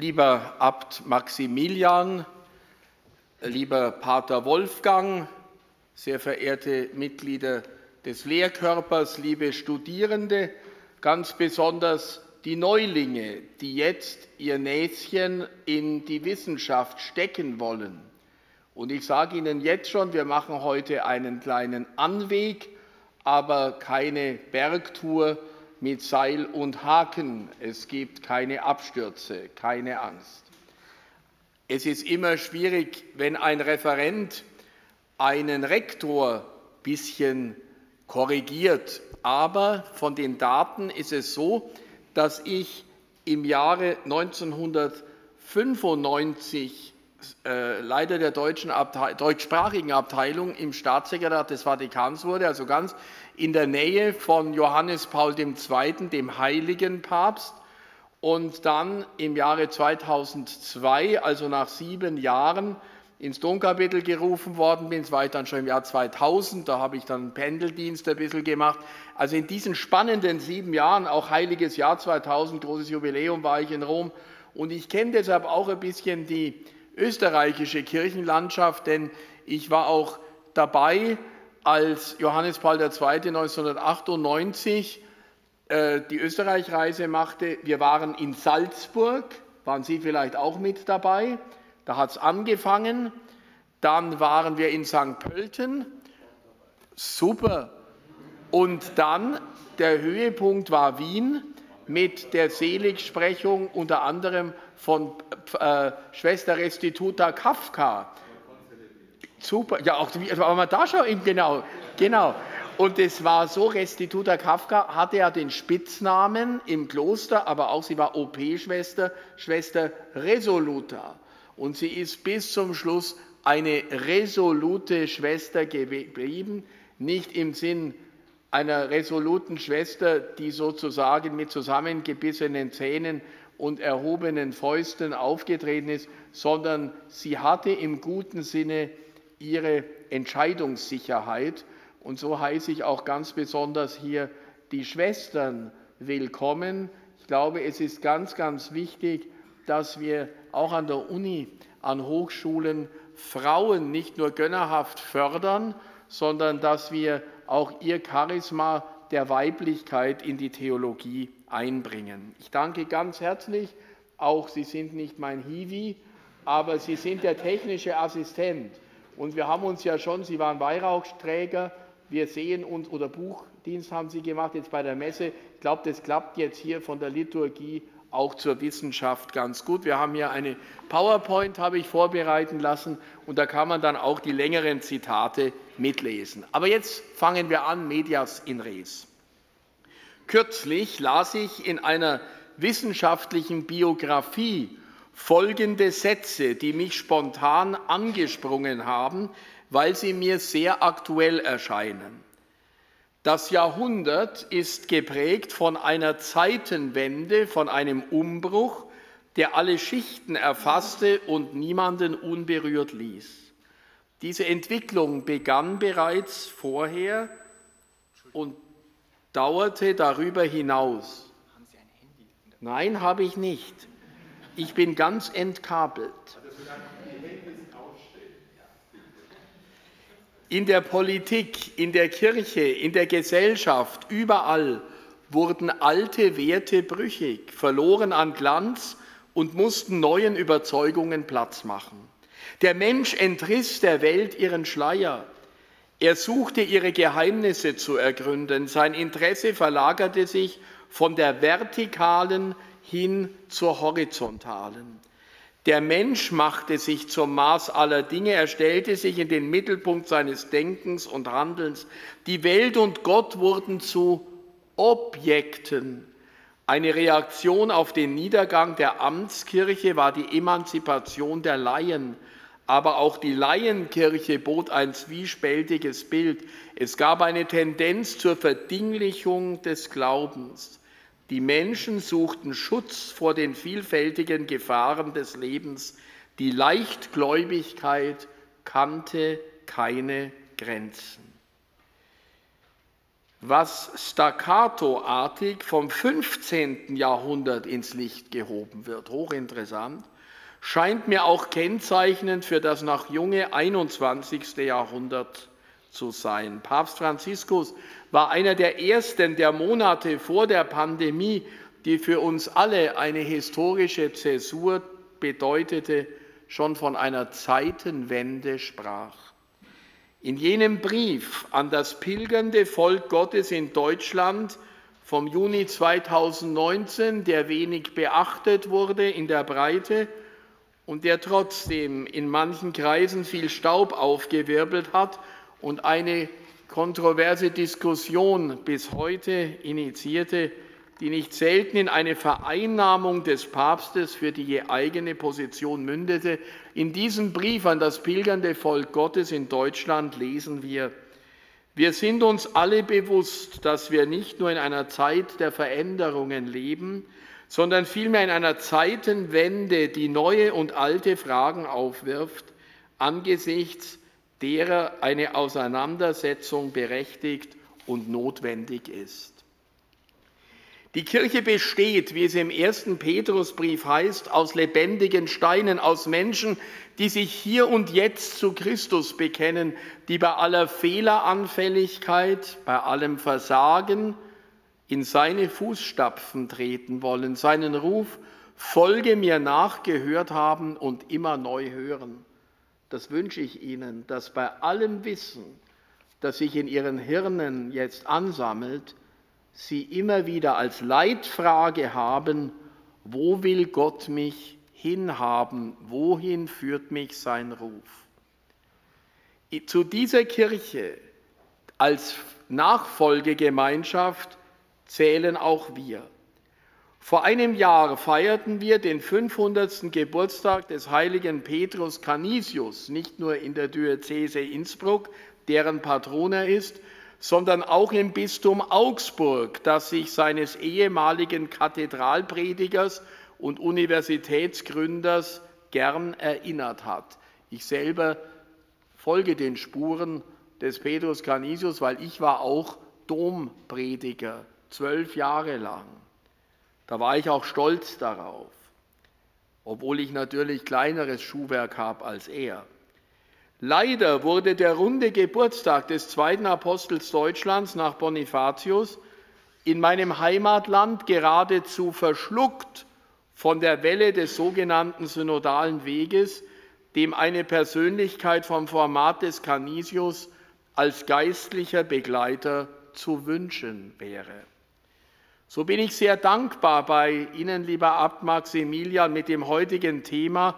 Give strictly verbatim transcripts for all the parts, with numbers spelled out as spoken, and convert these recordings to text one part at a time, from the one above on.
lieber Abt Maximilian, lieber Pater Wolfgang, sehr verehrte Mitglieder des Lehrkörpers, liebe Studierende, ganz besonders die Neulinge, die jetzt ihr Näschen in die Wissenschaft stecken wollen. Und ich sage Ihnen jetzt schon, wir machen heute einen kleinen Anweg, aber keine Bergtour mit Seil und Haken. Es gibt keine Abstürze, keine Angst. Es ist immer schwierig, wenn ein Referent einen Rektor ein bisschen korrigiert. Aber von den Daten ist es so, dass ich im Jahre neunzehnhundertfünfundneunzig äh, Leiter der deutschen Abteil- deutschsprachigen Abteilung im Staatssekretariat des Vatikans wurde, also ganz in der Nähe von Johannes Paul der Zweite., dem heiligen Papst. Und dann im Jahre zweitausendzwei, also nach sieben Jahren, ins Domkapitel gerufen worden bin. Das war ich dann schon im Jahr zweitausend, da habe ich dann Pendeldienst ein bisschen gemacht. Also in diesen spannenden sieben Jahren, auch heiliges Jahr zweitausend, großes Jubiläum, war ich in Rom. Und ich kenne deshalb auch ein bisschen die österreichische Kirchenlandschaft, denn ich war auch dabei, als Johannes Paul der Zweite. neunzehnhundertachtundneunzig die Österreichreise machte. Wir waren in Salzburg, waren Sie vielleicht auch mit dabei, da hat es angefangen. Dann waren wir in Sankt Pölten, super. Und dann, der Höhepunkt war Wien mit der Seligsprechung unter anderem von äh, Schwester Restituta Kafka. Super, ja, auch aber da schon eben genau, genau. Und es war so, Restituta Kafka hatte ja den Spitznamen im Kloster, aber auch sie war O P-Schwester, Schwester Resoluta. Und sie ist bis zum Schluss eine resolute Schwester geblieben, nicht im Sinn einer resoluten Schwester, die sozusagen mit zusammengebissenen Zähnen und erhobenen Fäusten aufgetreten ist, sondern sie hatte im guten Sinne ihre Entscheidungssicherheit. Und so heiße ich auch ganz besonders hier die Schwestern willkommen. Ich glaube, es ist ganz, ganz wichtig, dass wir auch an der Uni, an Hochschulen Frauen nicht nur gönnerhaft fördern, sondern dass wir auch ihr Charisma der Weiblichkeit in die Theologie einbringen. Ich danke ganz herzlich. Auch Sie sind nicht mein Hiwi, aber Sie sind der technische Assistent. Und wir haben uns ja schon, Sie waren Weihrauchträger, wir sehen uns, oder Buchdienst haben Sie gemacht, jetzt bei der Messe. Ich glaube, das klappt jetzt hier von der Liturgie auch zur Wissenschaft ganz gut. Wir haben hier eine PowerPoint, habe ich vorbereiten lassen, und da kann man dann auch die längeren Zitate mitlesen. Aber jetzt fangen wir an, medias in res. Kürzlich las ich in einer wissenschaftlichen Biografie folgende Sätze, die mich spontan angesprungen haben, weil sie mir sehr aktuell erscheinen. Das Jahrhundert ist geprägt von einer Zeitenwende, von einem Umbruch, der alle Schichten erfasste und niemanden unberührt ließ. Diese Entwicklung begann bereits vorher und dauerte darüber hinaus. Haben Sie ein Handy? Nein, habe ich nicht. Ich bin ganz entkabelt. In der Politik, in der Kirche, in der Gesellschaft, überall wurden alte Werte brüchig, verloren an Glanz und mussten neuen Überzeugungen Platz machen. Der Mensch entriss der Welt ihren Schleier. Er suchte, ihre Geheimnisse zu ergründen. Sein Interesse verlagerte sich von der vertikalen hin zur horizontalen. Der Mensch machte sich zum Maß aller Dinge, er stellte sich in den Mittelpunkt seines Denkens und Handelns. Die Welt und Gott wurden zu Objekten. Eine Reaktion auf den Niedergang der Amtskirche war die Emanzipation der Laien. Aber auch die Laienkirche bot ein zwiespältiges Bild. Es gab eine Tendenz zur Verdinglichung des Glaubens. Die Menschen suchten Schutz vor den vielfältigen Gefahren des Lebens. Die Leichtgläubigkeit kannte keine Grenzen. was staccatoartig vom fünfzehnten Jahrhundert ins Licht gehoben wird. Hochinteressant. Scheint mir auch kennzeichnend für das noch junge einundzwanzigste Jahrhundert zu sein. Papst Franziskus war einer der Ersten, der Monate vor der Pandemie, die für uns alle eine historische Zäsur bedeutete, schon von einer Zeitenwende sprach. In jenem Brief an das pilgernde Volk Gottes in Deutschland vom Juni zweitausendneunzehn, der wenig beachtet wurde in der Breite und der trotzdem in manchen Kreisen viel Staub aufgewirbelt hat und eine kontroverse Diskussion bis heute initiierte, die nicht selten in eine Vereinnahmung des Papstes für die je eigene Position mündete. In diesem Brief an das pilgernde Volk Gottes in Deutschland lesen wir: Wir sind uns alle bewusst, dass wir nicht nur in einer Zeit der Veränderungen leben, sondern vielmehr in einer Zeitenwende, die neue und alte Fragen aufwirft, angesichts derer eine Auseinandersetzung berechtigt und notwendig ist. Die Kirche besteht, wie es im ersten Petrusbrief heißt, aus lebendigen Steinen, aus Menschen, die sich hier und jetzt zu Christus bekennen, die bei aller Fehleranfälligkeit, bei allem Versagen in seine Fußstapfen treten wollen, seinen Ruf „Folge mir nach“ gehört haben und immer neu hören. Das wünsche ich Ihnen, dass bei allem Wissen, das sich in Ihren Hirnen jetzt ansammelt, Sie immer wieder als Leitfrage haben: Wo will Gott mich hinhaben? Wohin führt mich sein Ruf? Zu dieser Kirche als Nachfolgegemeinschaft zählen auch wir. Vor einem Jahr feierten wir den fünfhundertsten Geburtstag des heiligen Petrus Canisius, nicht nur in der Diözese Innsbruck, deren Patron er ist, sondern auch im Bistum Augsburg, das sich seines ehemaligen Kathedralpredigers und Universitätsgründers gern erinnert hat. Ich selber folge den Spuren des Petrus Canisius, weil ich war auch Domprediger, zwölf Jahre lang. Da war ich auch stolz darauf, obwohl ich natürlich kleineres Schuhwerk habe als er. Leider wurde der runde Geburtstag des zweiten Apostels Deutschlands nach Bonifatius in meinem Heimatland geradezu verschluckt von der Welle des sogenannten synodalen Weges, dem eine Persönlichkeit vom Format des Canisius als geistlicher Begleiter zu wünschen wäre. So bin ich sehr dankbar bei Ihnen, lieber Abt Maximilian, mit dem heutigen Thema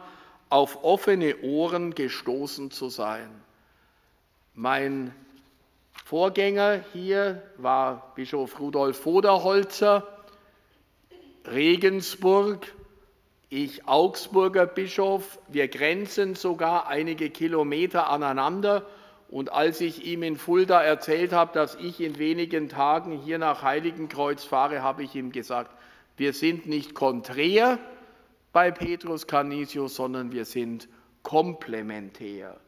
auf offene Ohren gestoßen zu sein. Mein Vorgänger hier war Bischof Rudolf Voderholzer, Regensburg, ich Augsburger Bischof. Wir grenzen sogar einige Kilometer aneinander. Und als ich ihm in Fulda erzählt habe, dass ich in wenigen Tagen hier nach Heiligenkreuz fahre, habe ich ihm gesagt, wir sind nicht konträr bei Petrus Canisius, sondern wir sind komplementär.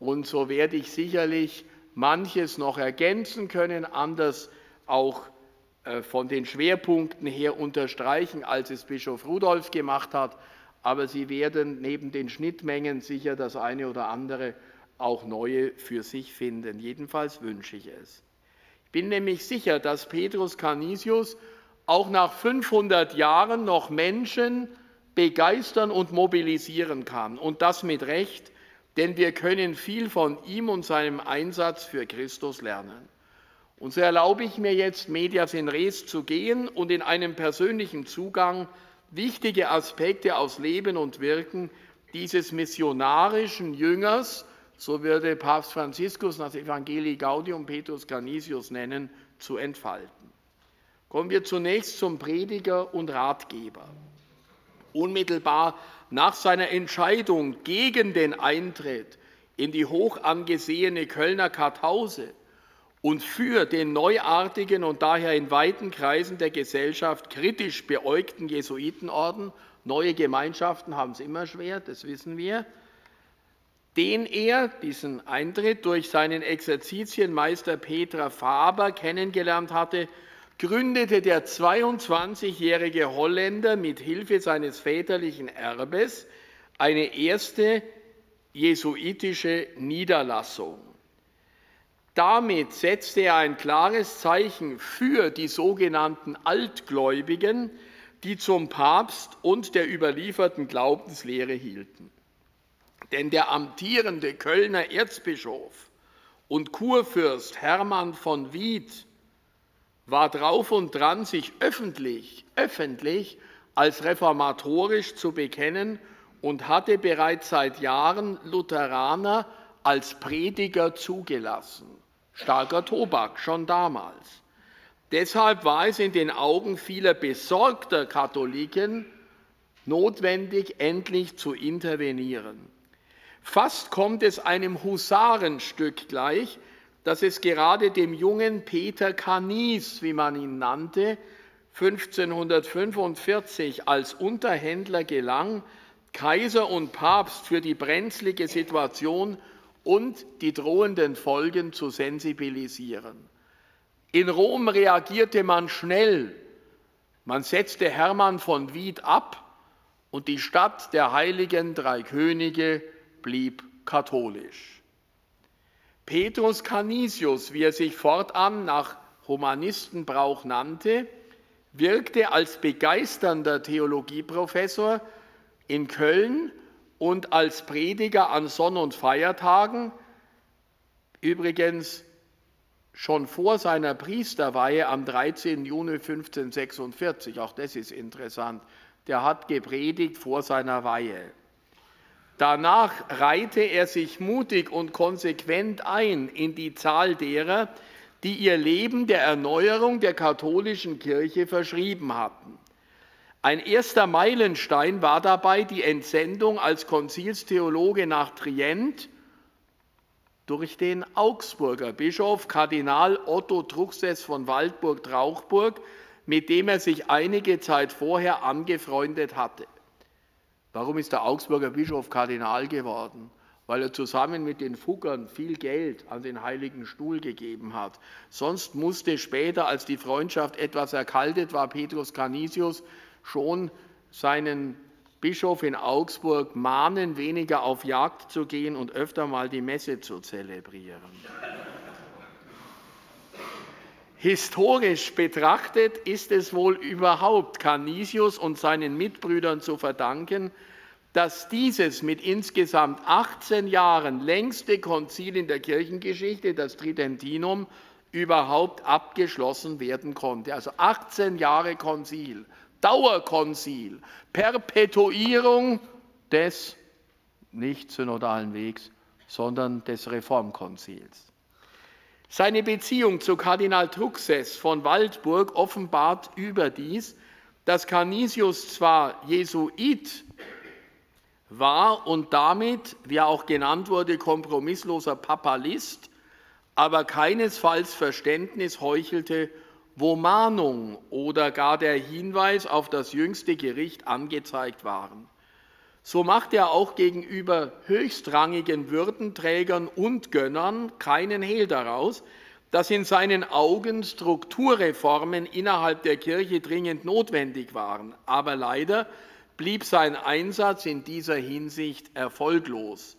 Und so werde ich sicherlich manches noch ergänzen können, anders auch von den Schwerpunkten her unterstreichen, als es Bischof Rudolf gemacht hat. Aber Sie werden neben den Schnittmengen sicher das eine oder andere auch neue für sich finden. Jedenfalls wünsche ich es. Ich bin nämlich sicher, dass Petrus Canisius auch nach fünfhundert Jahren noch Menschen begeistern und mobilisieren kann. Und das mit Recht, denn wir können viel von ihm und seinem Einsatz für Christus lernen. Und so erlaube ich mir jetzt, medias in res zu gehen und in einem persönlichen Zugang wichtige Aspekte aus Leben und Wirken dieses missionarischen Jüngers, so würde Papst Franziskus das Evangelii Gaudium Petrus Canisius nennen, zu entfalten. Kommen wir zunächst zum Prediger und Ratgeber. Unmittelbar nach seiner Entscheidung gegen den Eintritt in die hoch angesehene Kölner Kartause und für den neuartigen und daher in weiten Kreisen der Gesellschaft kritisch beäugten Jesuitenorden, neue Gemeinschaften haben es immer schwer, das wissen wir, den er, diesen Eintritt, durch seinen Exerzitienmeister Peter Faber kennengelernt hatte, gründete der zweiundzwanzigjährige Holländer mit Hilfe seines väterlichen Erbes eine erste jesuitische Niederlassung. Damit setzte er ein klares Zeichen für die sogenannten Altgläubigen, die zum Papst und der überlieferten Glaubenslehre hielten. Denn der amtierende Kölner Erzbischof und Kurfürst Hermann von Wied war drauf und dran, sich öffentlich, öffentlich als reformatorisch zu bekennen und hatte bereits seit Jahren Lutheraner als Prediger zugelassen. Starker Tobak, schon damals. Deshalb war es in den Augen vieler besorgter Katholiken notwendig, endlich zu intervenieren. Fast kommt es einem Husarenstück gleich, dass es gerade dem jungen Peter Canis, wie man ihn nannte, fünfzehnhundertfünfundvierzig als Unterhändler gelang, Kaiser und Papst für die brenzlige Situation und die drohenden Folgen zu sensibilisieren. In Rom reagierte man schnell. Man setzte Hermann von Wied ab und die Stadt der heiligen drei Könige blieb katholisch. Petrus Canisius, wie er sich fortan nach Humanistenbrauch nannte, wirkte als begeisternder Theologieprofessor in Köln und als Prediger an Sonn- und Feiertagen, übrigens schon vor seiner Priesterweihe am dreizehnten Juni fünfzehnhundertsechsundvierzig, auch das ist interessant, der hat gepredigt vor seiner Weihe. Danach reihte er sich mutig und konsequent ein in die Zahl derer, die ihr Leben der Erneuerung der katholischen Kirche verschrieben hatten. Ein erster Meilenstein war dabei die Entsendung als Konzilstheologe nach Trient durch den Augsburger Bischof Kardinal Otto Truchsess von Waldburg-Trauchburg, mit dem er sich einige Zeit vorher angefreundet hatte. Warum ist der Augsburger Bischof Kardinal geworden? Weil er zusammen mit den Fuggern viel Geld an den Heiligen Stuhl gegeben hat. Sonst musste später, als die Freundschaft etwas erkaltet war, Petrus Canisius schon seinen Bischof in Augsburg mahnen, weniger auf Jagd zu gehen und öfter mal die Messe zu zelebrieren. Historisch betrachtet ist es wohl überhaupt Canisius und seinen Mitbrüdern zu verdanken, dass dieses mit insgesamt achtzehn Jahren längste Konzil in der Kirchengeschichte, das Tridentinum, überhaupt abgeschlossen werden konnte. Also achtzehn Jahre Konzil, Dauerkonzil, Perpetuierung des nicht synodalen Wegs, sondern des Reformkonzils. Seine Beziehung zu Kardinal Truchsess von Waldburg offenbart überdies, dass Canisius zwar Jesuit war und damit, wie er auch genannt wurde, kompromissloser Papalist, aber keinesfalls Verständnis heuchelte, wo Mahnung oder gar der Hinweis auf das jüngste Gericht angezeigt waren. So macht er auch gegenüber höchstrangigen Würdenträgern und Gönnern keinen Hehl daraus, dass in seinen Augen Strukturreformen innerhalb der Kirche dringend notwendig waren. Aber leider blieb sein Einsatz in dieser Hinsicht erfolglos.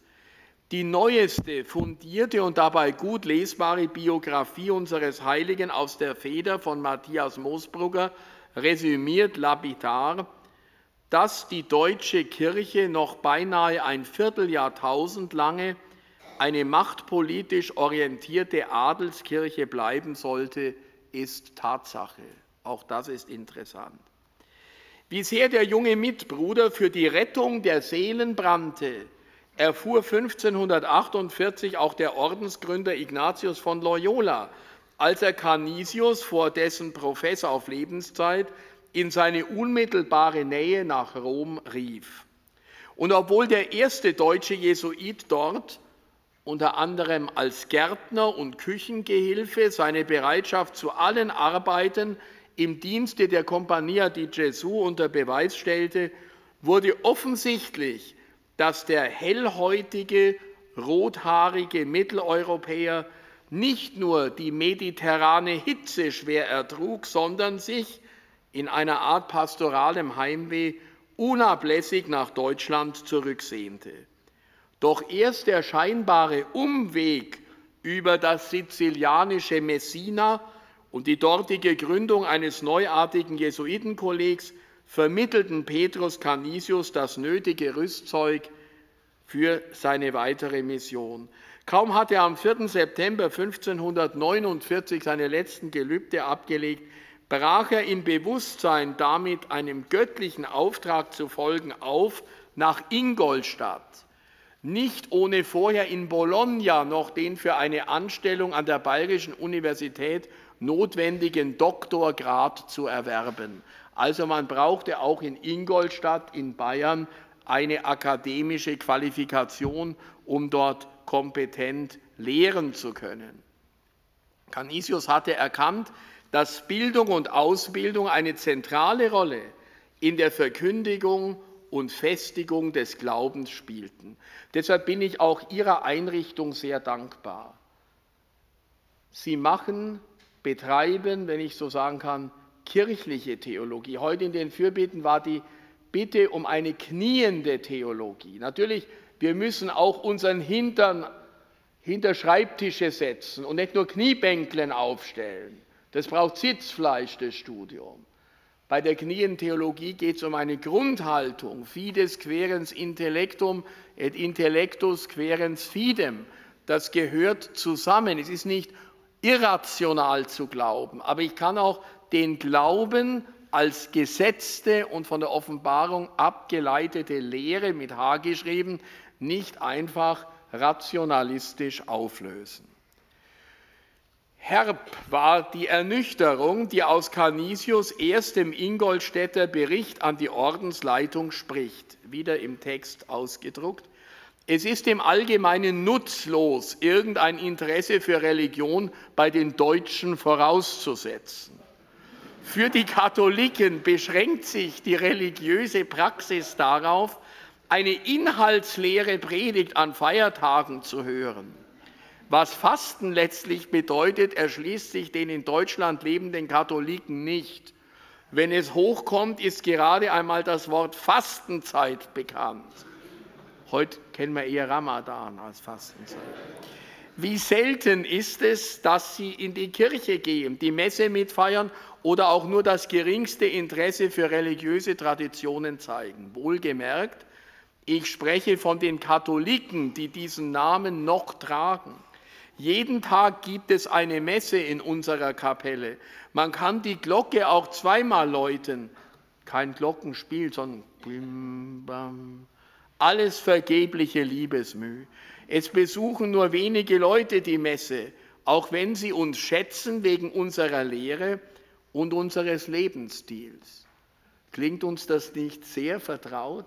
Die neueste, fundierte und dabei gut lesbare Biografie unseres Heiligen aus der Feder von Matthias Moosbrugger resümiert lapidar, dass die deutsche Kirche noch beinahe ein Vierteljahrtausend lange eine machtpolitisch orientierte Adelskirche bleiben sollte, ist Tatsache. Auch das ist interessant. Wie sehr der junge Mitbruder für die Rettung der Seelen brannte, erfuhr fünfzehnhundertachtundvierzig auch der Ordensgründer Ignatius von Loyola, als er Canisius, vor dessen Professor auf Lebenszeit, in seine unmittelbare Nähe nach Rom rief. Und obwohl der erste deutsche Jesuit dort, unter anderem als Gärtner und Küchengehilfe, seine Bereitschaft zu allen Arbeiten im Dienste der Compagnia di Gesù unter Beweis stellte, wurde offensichtlich, dass der hellhäutige, rothaarige Mitteleuropäer nicht nur die mediterrane Hitze schwer ertrug, sondern sich in einer Art pastoralem Heimweh unablässig nach Deutschland zurücksehnte. Doch erst der scheinbare Umweg über das sizilianische Messina und die dortige Gründung eines neuartigen Jesuitenkollegs vermittelten Petrus Canisius das nötige Rüstzeug für seine weitere Mission. Kaum hatte er am vierten September fünfzehnhundertneunundvierzig seine letzten Gelübde abgelegt, brach er im Bewusstsein, damit einem göttlichen Auftrag zu folgen, auf nach Ingolstadt, nicht ohne vorher in Bologna noch den für eine Anstellung an der Bayerischen Universität notwendigen Doktorgrad zu erwerben. Also man brauchte auch in Ingolstadt in Bayern eine akademische Qualifikation, um dort kompetent lehren zu können. Canisius hatte erkannt, dass Bildung und Ausbildung eine zentrale Rolle in der Verkündigung und Festigung des Glaubens spielten. Deshalb bin ich auch Ihrer Einrichtung sehr dankbar. Sie machen, betreiben, wenn ich so sagen kann, kirchliche Theologie. Heute in den Fürbitten war die Bitte um eine kniende Theologie. Natürlich, wir müssen auch unseren Hintern hinter Schreibtische setzen und nicht nur Kniebänklen aufstellen. Das braucht Sitzfleisch, das Studium. Bei der knienden Theologie geht es um eine Grundhaltung. Fides querens intellectum et intellectus querens fidem. Das gehört zusammen. Es ist nicht irrational zu glauben, aber ich kann auch den Glauben als gesetzte und von der Offenbarung abgeleitete Lehre mit H geschrieben, nicht einfach rationalistisch auflösen. Herb war die Ernüchterung, die aus Canisius erstem Ingolstädter Bericht an die Ordensleitung spricht, wieder im Text ausgedruckt. Es ist im Allgemeinen nutzlos, irgendein Interesse für Religion bei den Deutschen vorauszusetzen. Für die Katholiken beschränkt sich die religiöse Praxis darauf, eine inhaltsleere Predigt an Feiertagen zu hören. Was Fasten letztlich bedeutet, erschließt sich den in Deutschland lebenden Katholiken nicht. Wenn es hochkommt, ist gerade einmal das Wort Fastenzeit bekannt. Heute kennen wir eher Ramadan als Fastenzeit. Wie selten ist es, dass sie in die Kirche gehen, die Messe mitfeiern oder auch nur das geringste Interesse für religiöse Traditionen zeigen. Wohlgemerkt, ich spreche von den Katholiken, die diesen Namen noch tragen. Jeden Tag gibt es eine Messe in unserer Kapelle. Man kann die Glocke auch zweimal läuten. Kein Glockenspiel, sondern bim, bam. Alles vergebliche Liebesmüh. Es besuchen nur wenige Leute die Messe, auch wenn sie uns schätzen wegen unserer Lehre und unseres Lebensstils. Klingt uns das nicht sehr vertraut?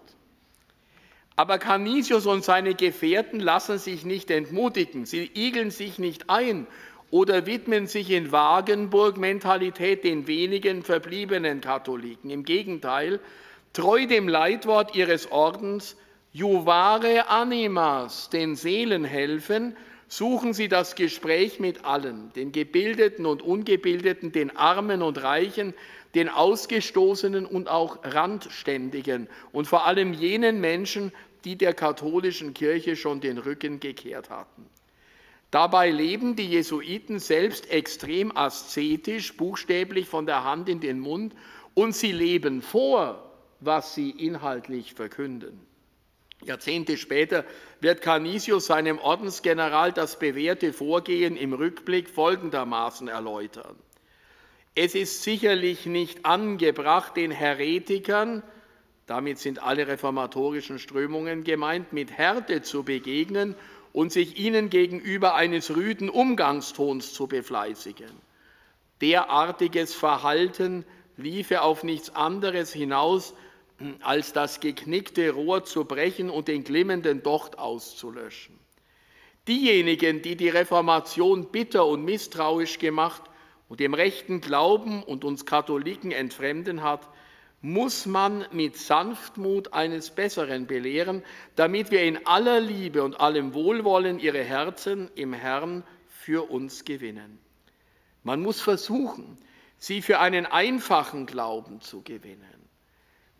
Aber Canisius und seine Gefährten lassen sich nicht entmutigen, sie igeln sich nicht ein oder widmen sich in Wagenburg-Mentalität den wenigen verbliebenen Katholiken. Im Gegenteil, treu dem Leitwort ihres Ordens, Juvare animas, den Seelen helfen, suchen sie das Gespräch mit allen, den Gebildeten und Ungebildeten, den Armen und Reichen, den Ausgestoßenen und auch Randständigen und vor allem jenen Menschen, die der katholischen Kirche schon den Rücken gekehrt hatten. Dabei leben die Jesuiten selbst extrem asketisch, buchstäblich von der Hand in den Mund, und sie leben vor, was sie inhaltlich verkünden. Jahrzehnte später wird Canisius seinem Ordensgeneral das bewährte Vorgehen im Rückblick folgendermaßen erläutern. Es ist sicherlich nicht angebracht, den Häretikern, damit sind alle reformatorischen Strömungen gemeint, mit Härte zu begegnen und sich ihnen gegenüber eines rüden Umgangstons zu befleißigen. Derartiges Verhalten liefe auf nichts anderes hinaus, als das geknickte Rohr zu brechen und den glimmenden Docht auszulöschen. Diejenigen, die die Reformation bitter und misstrauisch gemacht und dem rechten Glauben und uns Katholiken entfremden hat, muss man mit Sanftmut eines Besseren belehren, damit wir in aller Liebe und allem Wohlwollen ihre Herzen im Herrn für uns gewinnen. Man muss versuchen, sie für einen einfachen Glauben zu gewinnen,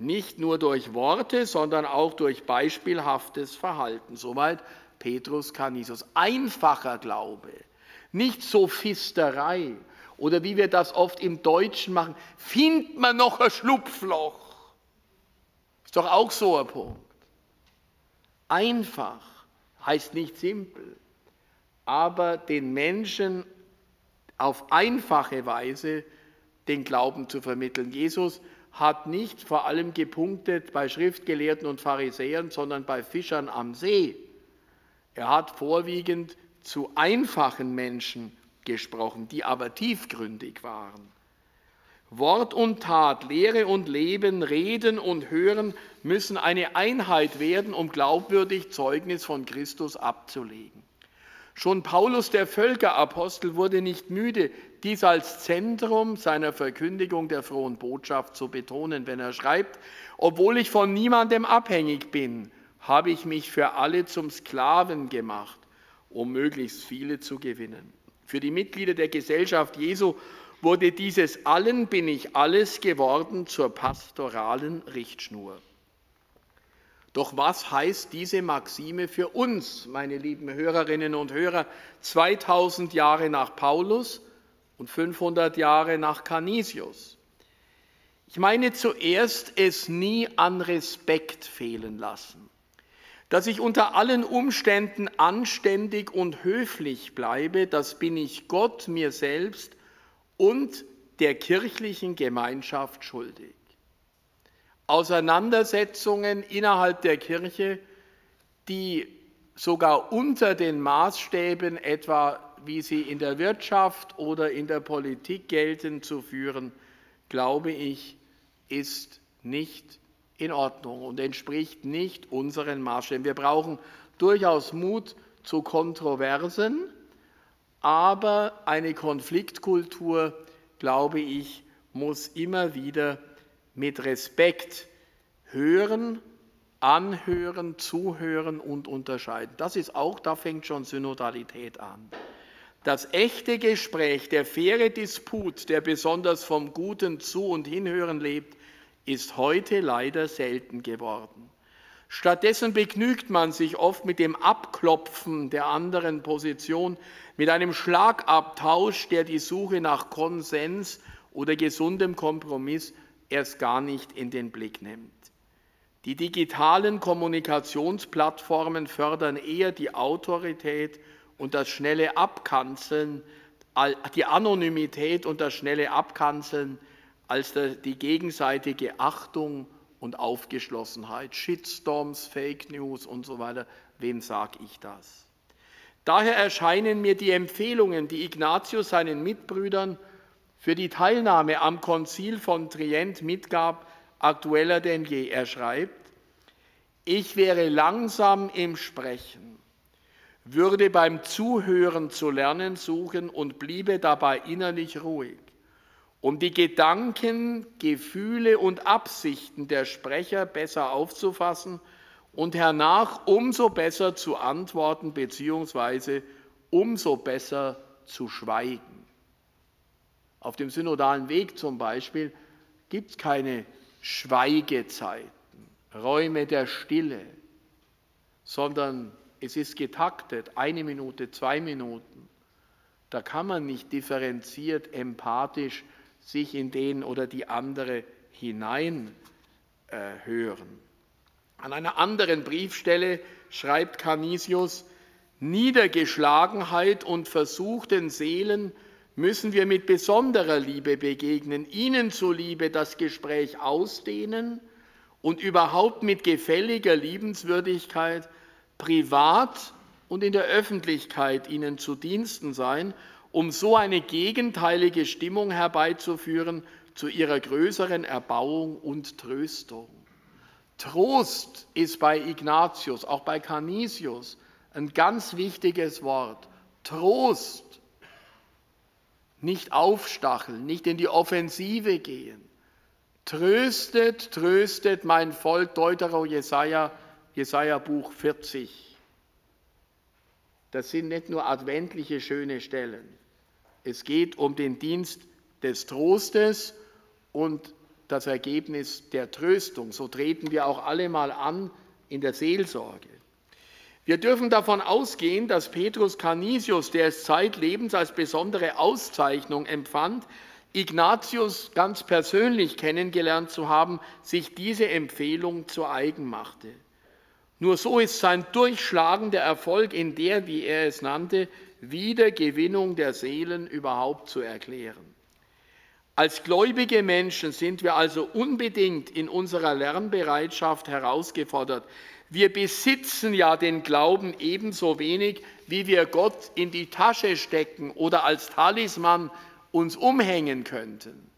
nicht nur durch Worte, sondern auch durch beispielhaftes Verhalten. Soweit Petrus Canisius. Einfacher Glaube, nicht Sophisterei, oder wie wir das oft im Deutschen machen, findet man noch ein Schlupfloch. Ist doch auch so ein Punkt. Einfach heißt nicht simpel, aber den Menschen auf einfache Weise den Glauben zu vermitteln. Jesus hat nicht vor allem gepunktet bei Schriftgelehrten und Pharisäern, sondern bei Fischern am See. Er hat vorwiegend zu einfachen Menschen gesprochen, die aber tiefgründig waren. Wort und Tat, Lehre und Leben, Reden und Hören müssen eine Einheit werden, um glaubwürdig Zeugnis von Christus abzulegen. Schon Paulus, der Völkerapostel, wurde nicht müde, dies als Zentrum seiner Verkündigung der frohen Botschaft zu betonen, wenn er schreibt: Obwohl ich von niemandem abhängig bin, habe ich mich für alle zum Sklaven gemacht, um möglichst viele zu gewinnen. Für die Mitglieder der Gesellschaft Jesu wurde dieses Allen bin ich alles geworden zur pastoralen Richtschnur. Doch was heißt diese Maxime für uns, meine lieben Hörerinnen und Hörer, zweitausend Jahre nach Paulus und fünfhundert Jahre nach Canisius? Ich meine zuerst, es nie an Respekt fehlen lassen, dass ich unter allen Umständen anständig und höflich bleibe, das bin ich Gott, mir selbst und der kirchlichen Gemeinschaft schuldig. Auseinandersetzungen innerhalb der Kirche, die sogar unter den Maßstäben, etwa wie sie in der Wirtschaft oder in der Politik gelten, zu führen, glaube ich, ist nicht möglich. In Ordnung und entspricht nicht unseren Maßstäben. Wir brauchen durchaus Mut zu Kontroversen, aber eine Konfliktkultur, glaube ich, muss immer wieder mit Respekt hören, anhören, zuhören und unterscheiden. Das ist auch, da fängt schon Synodalität an. Das echte Gespräch, der faire Disput, der besonders vom Guten zu und hinhören lebt, ist heute leider selten geworden. Stattdessen begnügt man sich oft mit dem Abklopfen der anderen Position, mit einem Schlagabtausch, der die Suche nach Konsens oder gesundem Kompromiss erst gar nicht in den Blick nimmt. Die digitalen Kommunikationsplattformen fördern eher die Autorität und das schnelle Abkanzeln, die Anonymität und das schnelle Abkanzeln, als die gegenseitige Achtung und Aufgeschlossenheit, Shitstorms, Fake News und so weiter, wem sage ich das? Daher erscheinen mir die Empfehlungen, die Ignatius seinen Mitbrüdern für die Teilnahme am Konzil von Trient mitgab, aktueller denn je. Er schreibt: Ich wäre langsam im Sprechen, würde beim Zuhören zu lernen suchen und bliebe dabei innerlich ruhig, um die Gedanken, Gefühle und Absichten der Sprecher besser aufzufassen und hernach umso besser zu antworten bzw. umso besser zu schweigen. Auf dem synodalen Weg zum Beispiel gibt es keine Schweigezeiten, Räume der Stille, sondern es ist getaktet, eine Minute, zwei Minuten. Da kann man nicht differenziert, empathisch sich in den oder die andere hinein äh, hören. An einer anderen Briefstelle schreibt Canisius: Niedergeschlagenheit und versuchten Seelen müssen wir mit besonderer Liebe begegnen, ihnen zuliebe das Gespräch ausdehnen und überhaupt mit gefälliger Liebenswürdigkeit privat und in der Öffentlichkeit ihnen zu Diensten sein, um so eine gegenteilige Stimmung herbeizuführen zu ihrer größeren Erbauung und Tröstung. Trost ist bei Ignatius, auch bei Canisius, ein ganz wichtiges Wort. Trost. Nicht aufstacheln, nicht in die Offensive gehen. Tröstet, tröstet mein Volk, Deutero Jesaja, Jesaja Buch vierzig. Das sind nicht nur adventliche schöne Stellen. Es geht um den Dienst des Trostes und das Ergebnis der Tröstung. So treten wir auch alle mal an in der Seelsorge. Wir dürfen davon ausgehen, dass Petrus Canisius, der es zeitlebens als besondere Auszeichnung empfand, Ignatius ganz persönlich kennengelernt zu haben, sich diese Empfehlung zu eigen machte. Nur so ist sein durchschlagender Erfolg in der, wie er es nannte, Wiedergewinnung der Seelen überhaupt zu erklären. Als gläubige Menschen sind wir also unbedingt in unserer Lernbereitschaft herausgefordert. Wir besitzen ja den Glauben ebenso wenig, wie wir Gott in die Tasche stecken oder als Talisman uns umhängen könnten.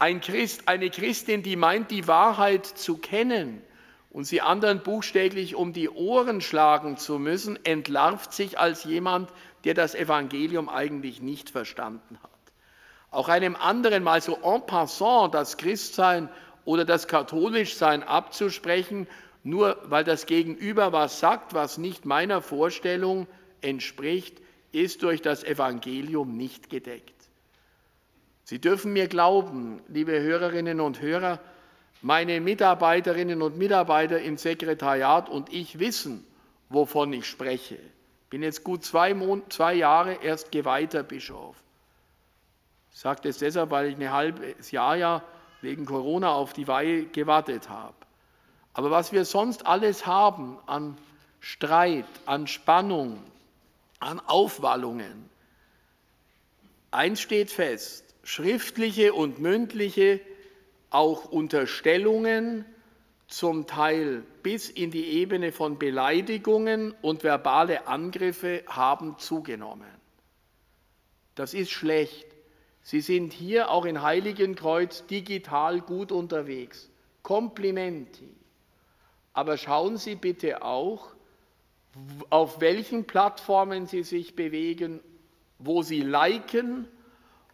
Ein Christ, eine Christin, die meint, die Wahrheit zu kennen und sie anderen buchstäblich um die Ohren schlagen zu müssen, entlarvt sich als jemand, der das Evangelium eigentlich nicht verstanden hat. Auch einem anderen mal so en passant das Christsein oder das Katholischsein abzusprechen, nur weil das Gegenüber was sagt, was nicht meiner Vorstellung entspricht, ist durch das Evangelium nicht gedeckt. Sie dürfen mir glauben, liebe Hörerinnen und Hörer, meine Mitarbeiterinnen und Mitarbeiter im Sekretariat und ich wissen, wovon ich spreche. Ich bin jetzt gut zwei, Mon- zwei Jahre erst geweihter Bischof. Ich sage das deshalb, weil ich ein halbes Jahr ja wegen Corona auf die Weihe gewartet habe. Aber was wir sonst alles haben an Streit, an Spannung, an Aufwallungen, eins steht fest, schriftliche und mündliche, auch Unterstellungen, zum Teil bis in die Ebene von Beleidigungen und verbale Angriffe haben zugenommen. Das ist schlecht. Sie sind hier auch in Heiligenkreuz digital gut unterwegs. Komplimenti. Aber schauen Sie bitte auch, auf welchen Plattformen Sie sich bewegen, wo Sie liken,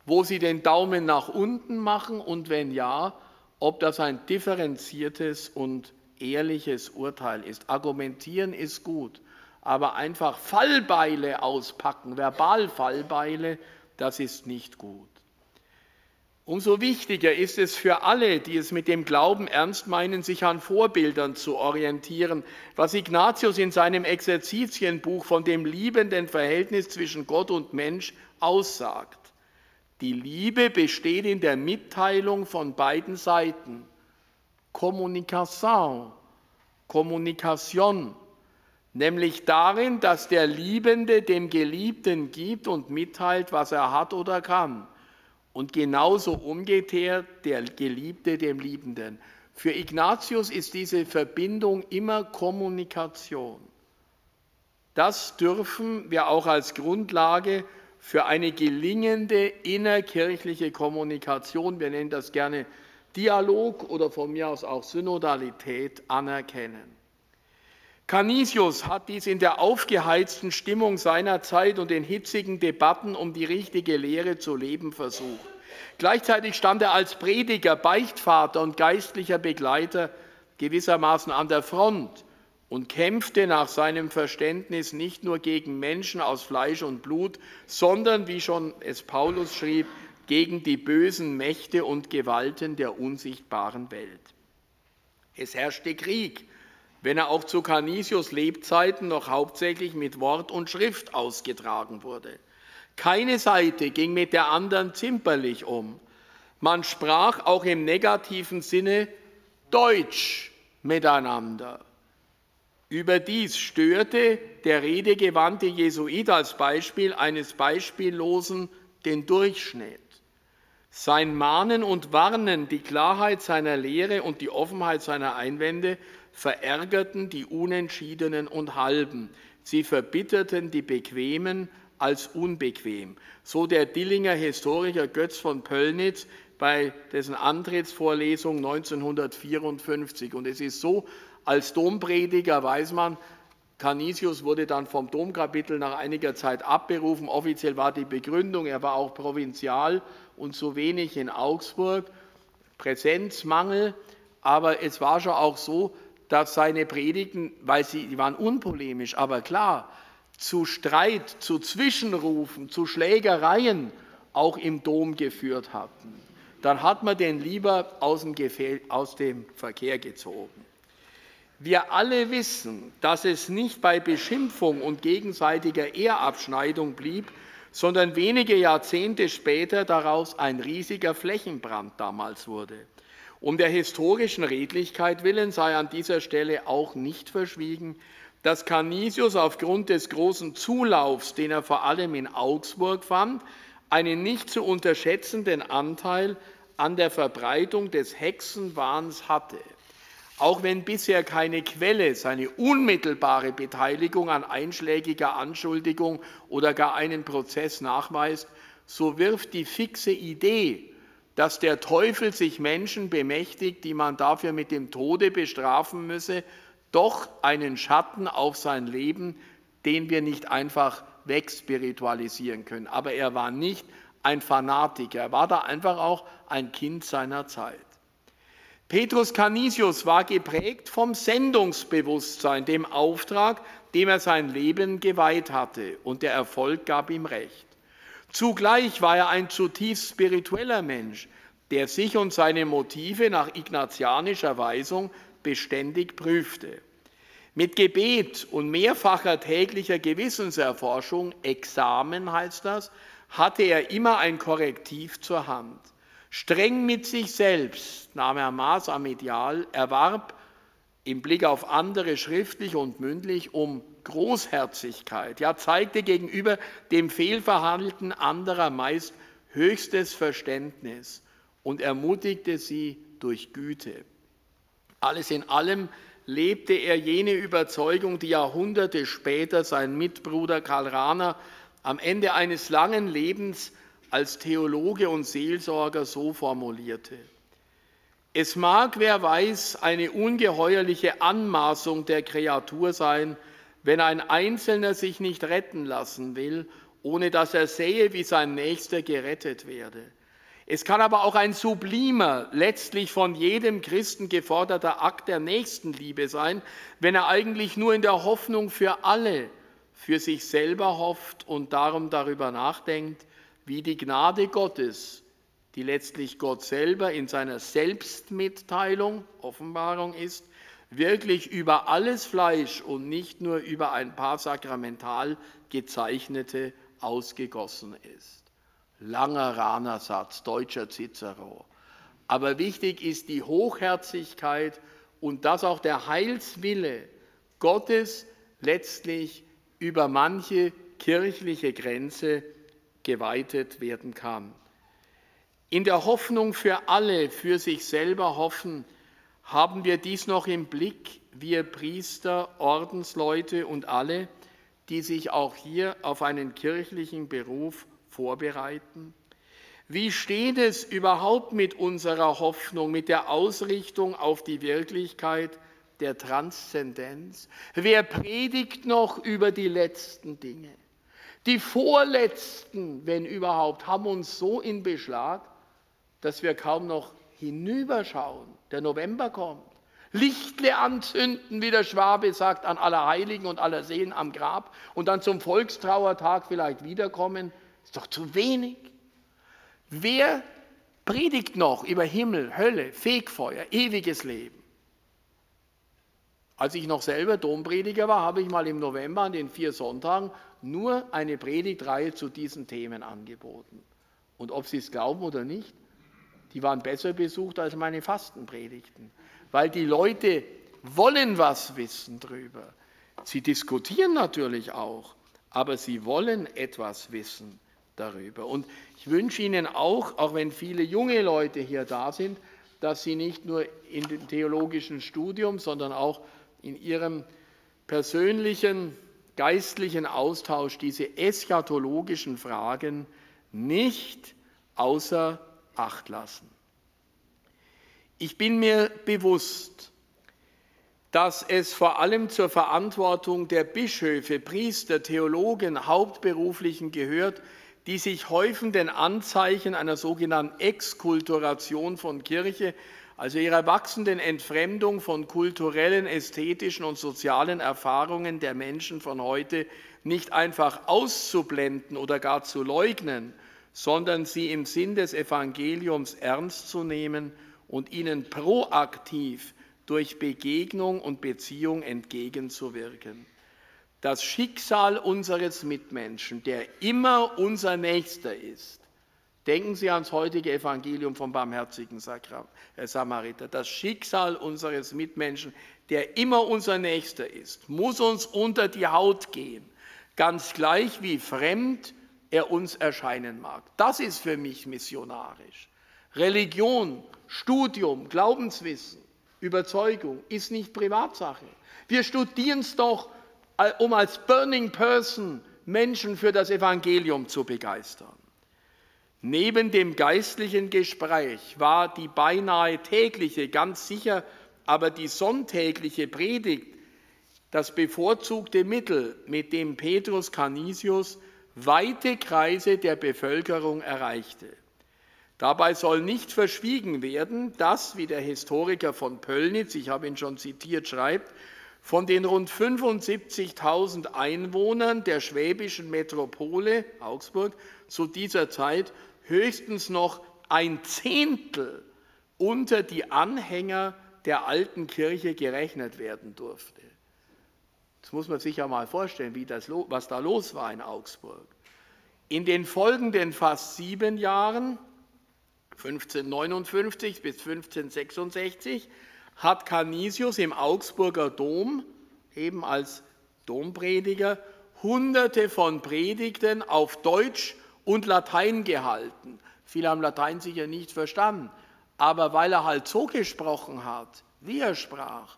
wo Sie den Daumen nach unten machen und wenn ja, ob das ein differenziertes und ehrliches Urteil ist. Argumentieren ist gut, aber einfach Fallbeile auspacken, Verbalfallbeile, das ist nicht gut. Umso wichtiger ist es für alle, die es mit dem Glauben ernst meinen, sich an Vorbildern zu orientieren. Was Ignatius in seinem Exerzitienbuch von dem liebenden Verhältnis zwischen Gott und Mensch aussagt. Die Liebe besteht in der Mitteilung von beiden Seiten. Kommunikation, Kommunikation, nämlich darin, dass der Liebende dem Geliebten gibt und mitteilt, was er hat oder kann. Und genauso umgekehrt der Geliebte dem Liebenden. Für Ignatius ist diese Verbindung immer Kommunikation. Das dürfen wir auch als Grundlage für eine gelingende innerkirchliche Kommunikation, wir nennen das gerne Dialog oder von mir aus auch Synodalität, anerkennen. Canisius hat dies in der aufgeheizten Stimmung seiner Zeit und in hitzigen Debatten um die richtige Lehre zu leben versucht. Gleichzeitig stand er als Prediger, Beichtvater und geistlicher Begleiter gewissermaßen an der Front und kämpfte nach seinem Verständnis nicht nur gegen Menschen aus Fleisch und Blut, sondern, wie schon es Paulus schrieb, gegen die bösen Mächte und Gewalten der unsichtbaren Welt. Es herrschte Krieg, wenn er auch zu Canisius' Lebzeiten noch hauptsächlich mit Wort und Schrift ausgetragen wurde. Keine Seite ging mit der anderen zimperlich um. Man sprach auch im negativen Sinne Deutsch miteinander. Überdies störte der redegewandte Jesuit als Beispiel eines Beispiellosen den Durchschnitt. Sein Mahnen und Warnen, die Klarheit seiner Lehre und die Offenheit seiner Einwände verärgerten die Unentschiedenen und Halben. Sie verbitterten die Bequemen als unbequem. So der Dillinger Historiker Götz von Pöllnitz bei dessen Antrittsvorlesung neunzehnhundertvierundfünfzig. Und es ist so, als Domprediger weiß man, Canisius wurde dann vom Domkapitel nach einiger Zeit abberufen. Offiziell war die Begründung, er war auch Provinzial und so wenig in Augsburg. Präsenzmangel, aber es war schon auch so, dass seine Predigten, weil sie die waren unpolemisch, aber klar, zu Streit, zu Zwischenrufen, zu Schlägereien auch im Dom geführt hatten. Dann hat man den lieber aus dem, aus dem Verkehr gezogen. Wir alle wissen, dass es nicht bei Beschimpfung und gegenseitiger Ehrabschneidung blieb, sondern wenige Jahrzehnte später daraus ein riesiger Flächenbrand damals wurde. Um der historischen Redlichkeit willen sei an dieser Stelle auch nicht verschwiegen, dass Canisius aufgrund des großen Zulaufs, den er vor allem in Augsburg fand, einen nicht zu unterschätzenden Anteil an der Verbreitung des Hexenwahns hatte. Auch wenn bisher keine Quelle seine unmittelbare Beteiligung an einschlägiger Anschuldigung oder gar einen Prozess nachweist, so wirft die fixe Idee, dass der Teufel sich Menschen bemächtigt, die man dafür mit dem Tode bestrafen müsse, doch einen Schatten auf sein Leben, den wir nicht einfach wegspiritualisieren können. Aber er war nicht ein Fanatiker, er war da einfach auch ein Kind seiner Zeit. Petrus Canisius war geprägt vom Sendungsbewusstsein, dem Auftrag, dem er sein Leben geweiht hatte, und der Erfolg gab ihm recht. Zugleich war er ein zutiefst spiritueller Mensch, der sich und seine Motive nach ignatianischer Weisung beständig prüfte. Mit Gebet und mehrfacher täglicher Gewissenserforschung, Examen heißt das, hatte er immer ein Korrektiv zur Hand. Streng mit sich selbst nahm er Maß am Ideal, erwarb im Blick auf andere schriftlich und mündlich um Großherzigkeit, ja, zeigte gegenüber dem Fehlverhalten anderer meist höchstes Verständnis und ermutigte sie durch Güte. Alles in allem lebte er jene Überzeugung, die Jahrhunderte später sein Mitbruder Karl Rahner am Ende eines langen Lebens als Theologe und Seelsorger so formulierte: Es mag, wer weiß, eine ungeheuerliche Anmaßung der Kreatur sein, wenn ein Einzelner sich nicht retten lassen will, ohne dass er sähe, wie sein Nächster gerettet werde. Es kann aber auch ein sublimer, letztlich von jedem Christen geforderter Akt der Nächstenliebe sein, wenn er eigentlich nur in der Hoffnung für alle, für sich selber hofft und darum darüber nachdenkt, wie die Gnade Gottes, die letztlich Gott selber in seiner Selbstmitteilung, Offenbarung ist, wirklich über alles Fleisch und nicht nur über ein paar sakramental gezeichnete ausgegossen ist. Langer Rahnersatz, deutscher Cicero. Aber wichtig ist die Hochherzigkeit und dass auch der Heilswille Gottes letztlich über manche kirchliche Grenze geweitet werden kann. In der Hoffnung für alle, für sich selber hoffen, haben wir dies noch im Blick, wir Priester, Ordensleute und alle, die sich auch hier auf einen kirchlichen Beruf vorbereiten? Wie steht es überhaupt mit unserer Hoffnung, mit der Ausrichtung auf die Wirklichkeit der Transzendenz? Wer predigt noch über die letzten Dinge? Die vorletzten, wenn überhaupt, haben uns so in Beschlag, dass wir kaum noch hinüberschauen. Der November kommt. Lichtle anzünden, wie der Schwabe sagt, an Allerheiligen und Allerseelen am Grab und dann zum Volkstrauertag vielleicht wiederkommen. Ist doch zu wenig. Wer predigt noch über Himmel, Hölle, Fegfeuer, ewiges Leben? Als ich noch selber Domprediger war, habe ich mal im November an den vier Sonntagen nur eine Predigtreihe zu diesen Themen angeboten. Und ob Sie es glauben oder nicht, die waren besser besucht als meine Fastenpredigten, weil die Leute wollen was wissen drüber. Sie diskutieren natürlich auch, aber sie wollen etwas wissen darüber. Und ich wünsche Ihnen auch, auch wenn viele junge Leute hier da sind, dass Sie nicht nur in dem theologischen Studium, sondern auch in Ihrem persönlichen, geistlichen Austausch diese eschatologischen Fragen nicht außer Acht lassen. Ich bin mir bewusst, dass es vor allem zur Verantwortung der Bischöfe, Priester, Theologen, Hauptberuflichen gehört, die sich häufenden Anzeichen einer sogenannten Exkulturation von Kirche, also ihrer wachsenden Entfremdung von kulturellen, ästhetischen und sozialen Erfahrungen der Menschen von heute, nicht einfach auszublenden oder gar zu leugnen, sondern sie im Sinn des Evangeliums ernst zu nehmen und ihnen proaktiv durch Begegnung und Beziehung entgegenzuwirken. Das Schicksal unseres Mitmenschen, der immer unser Nächster ist, denken Sie ans heutige Evangelium vom barmherzigen Samariter, das Schicksal unseres Mitmenschen, der immer unser Nächster ist, muss uns unter die Haut gehen, ganz gleich wie fremd er uns erscheinen mag. Das ist für mich missionarisch. Religion, Studium, Glaubenswissen, Überzeugung ist nicht Privatsache. Wir studieren es doch, um als Burning Person Menschen für das Evangelium zu begeistern. Neben dem geistlichen Gespräch war die beinahe tägliche, ganz sicher, aber die sonntägliche Predigt das bevorzugte Mittel, mit dem Petrus Canisius weite Kreise der Bevölkerung erreichte. Dabei soll nicht verschwiegen werden, dass, wie der Historiker von Pöllnitz, ich habe ihn schon zitiert, schreibt, von den rund fünfundsiebzigtausend Einwohnern der schwäbischen Metropole Augsburg zu dieser Zeit höchstens noch ein Zehntel unter die Anhänger der alten Kirche gerechnet werden durfte. Das muss man sich ja mal vorstellen, wie das, was da los war in Augsburg. In den folgenden fast sieben Jahren, fünfzehnhundertneunundfünfzig bis fünfzehnhundertsechsundsechzig, hat Canisius im Augsburger Dom, eben als Domprediger, hunderte von Predigten auf Deutsch und Latein gehalten. Viele haben Latein sicher nicht verstanden, aber weil er halt so gesprochen hat, wie er sprach,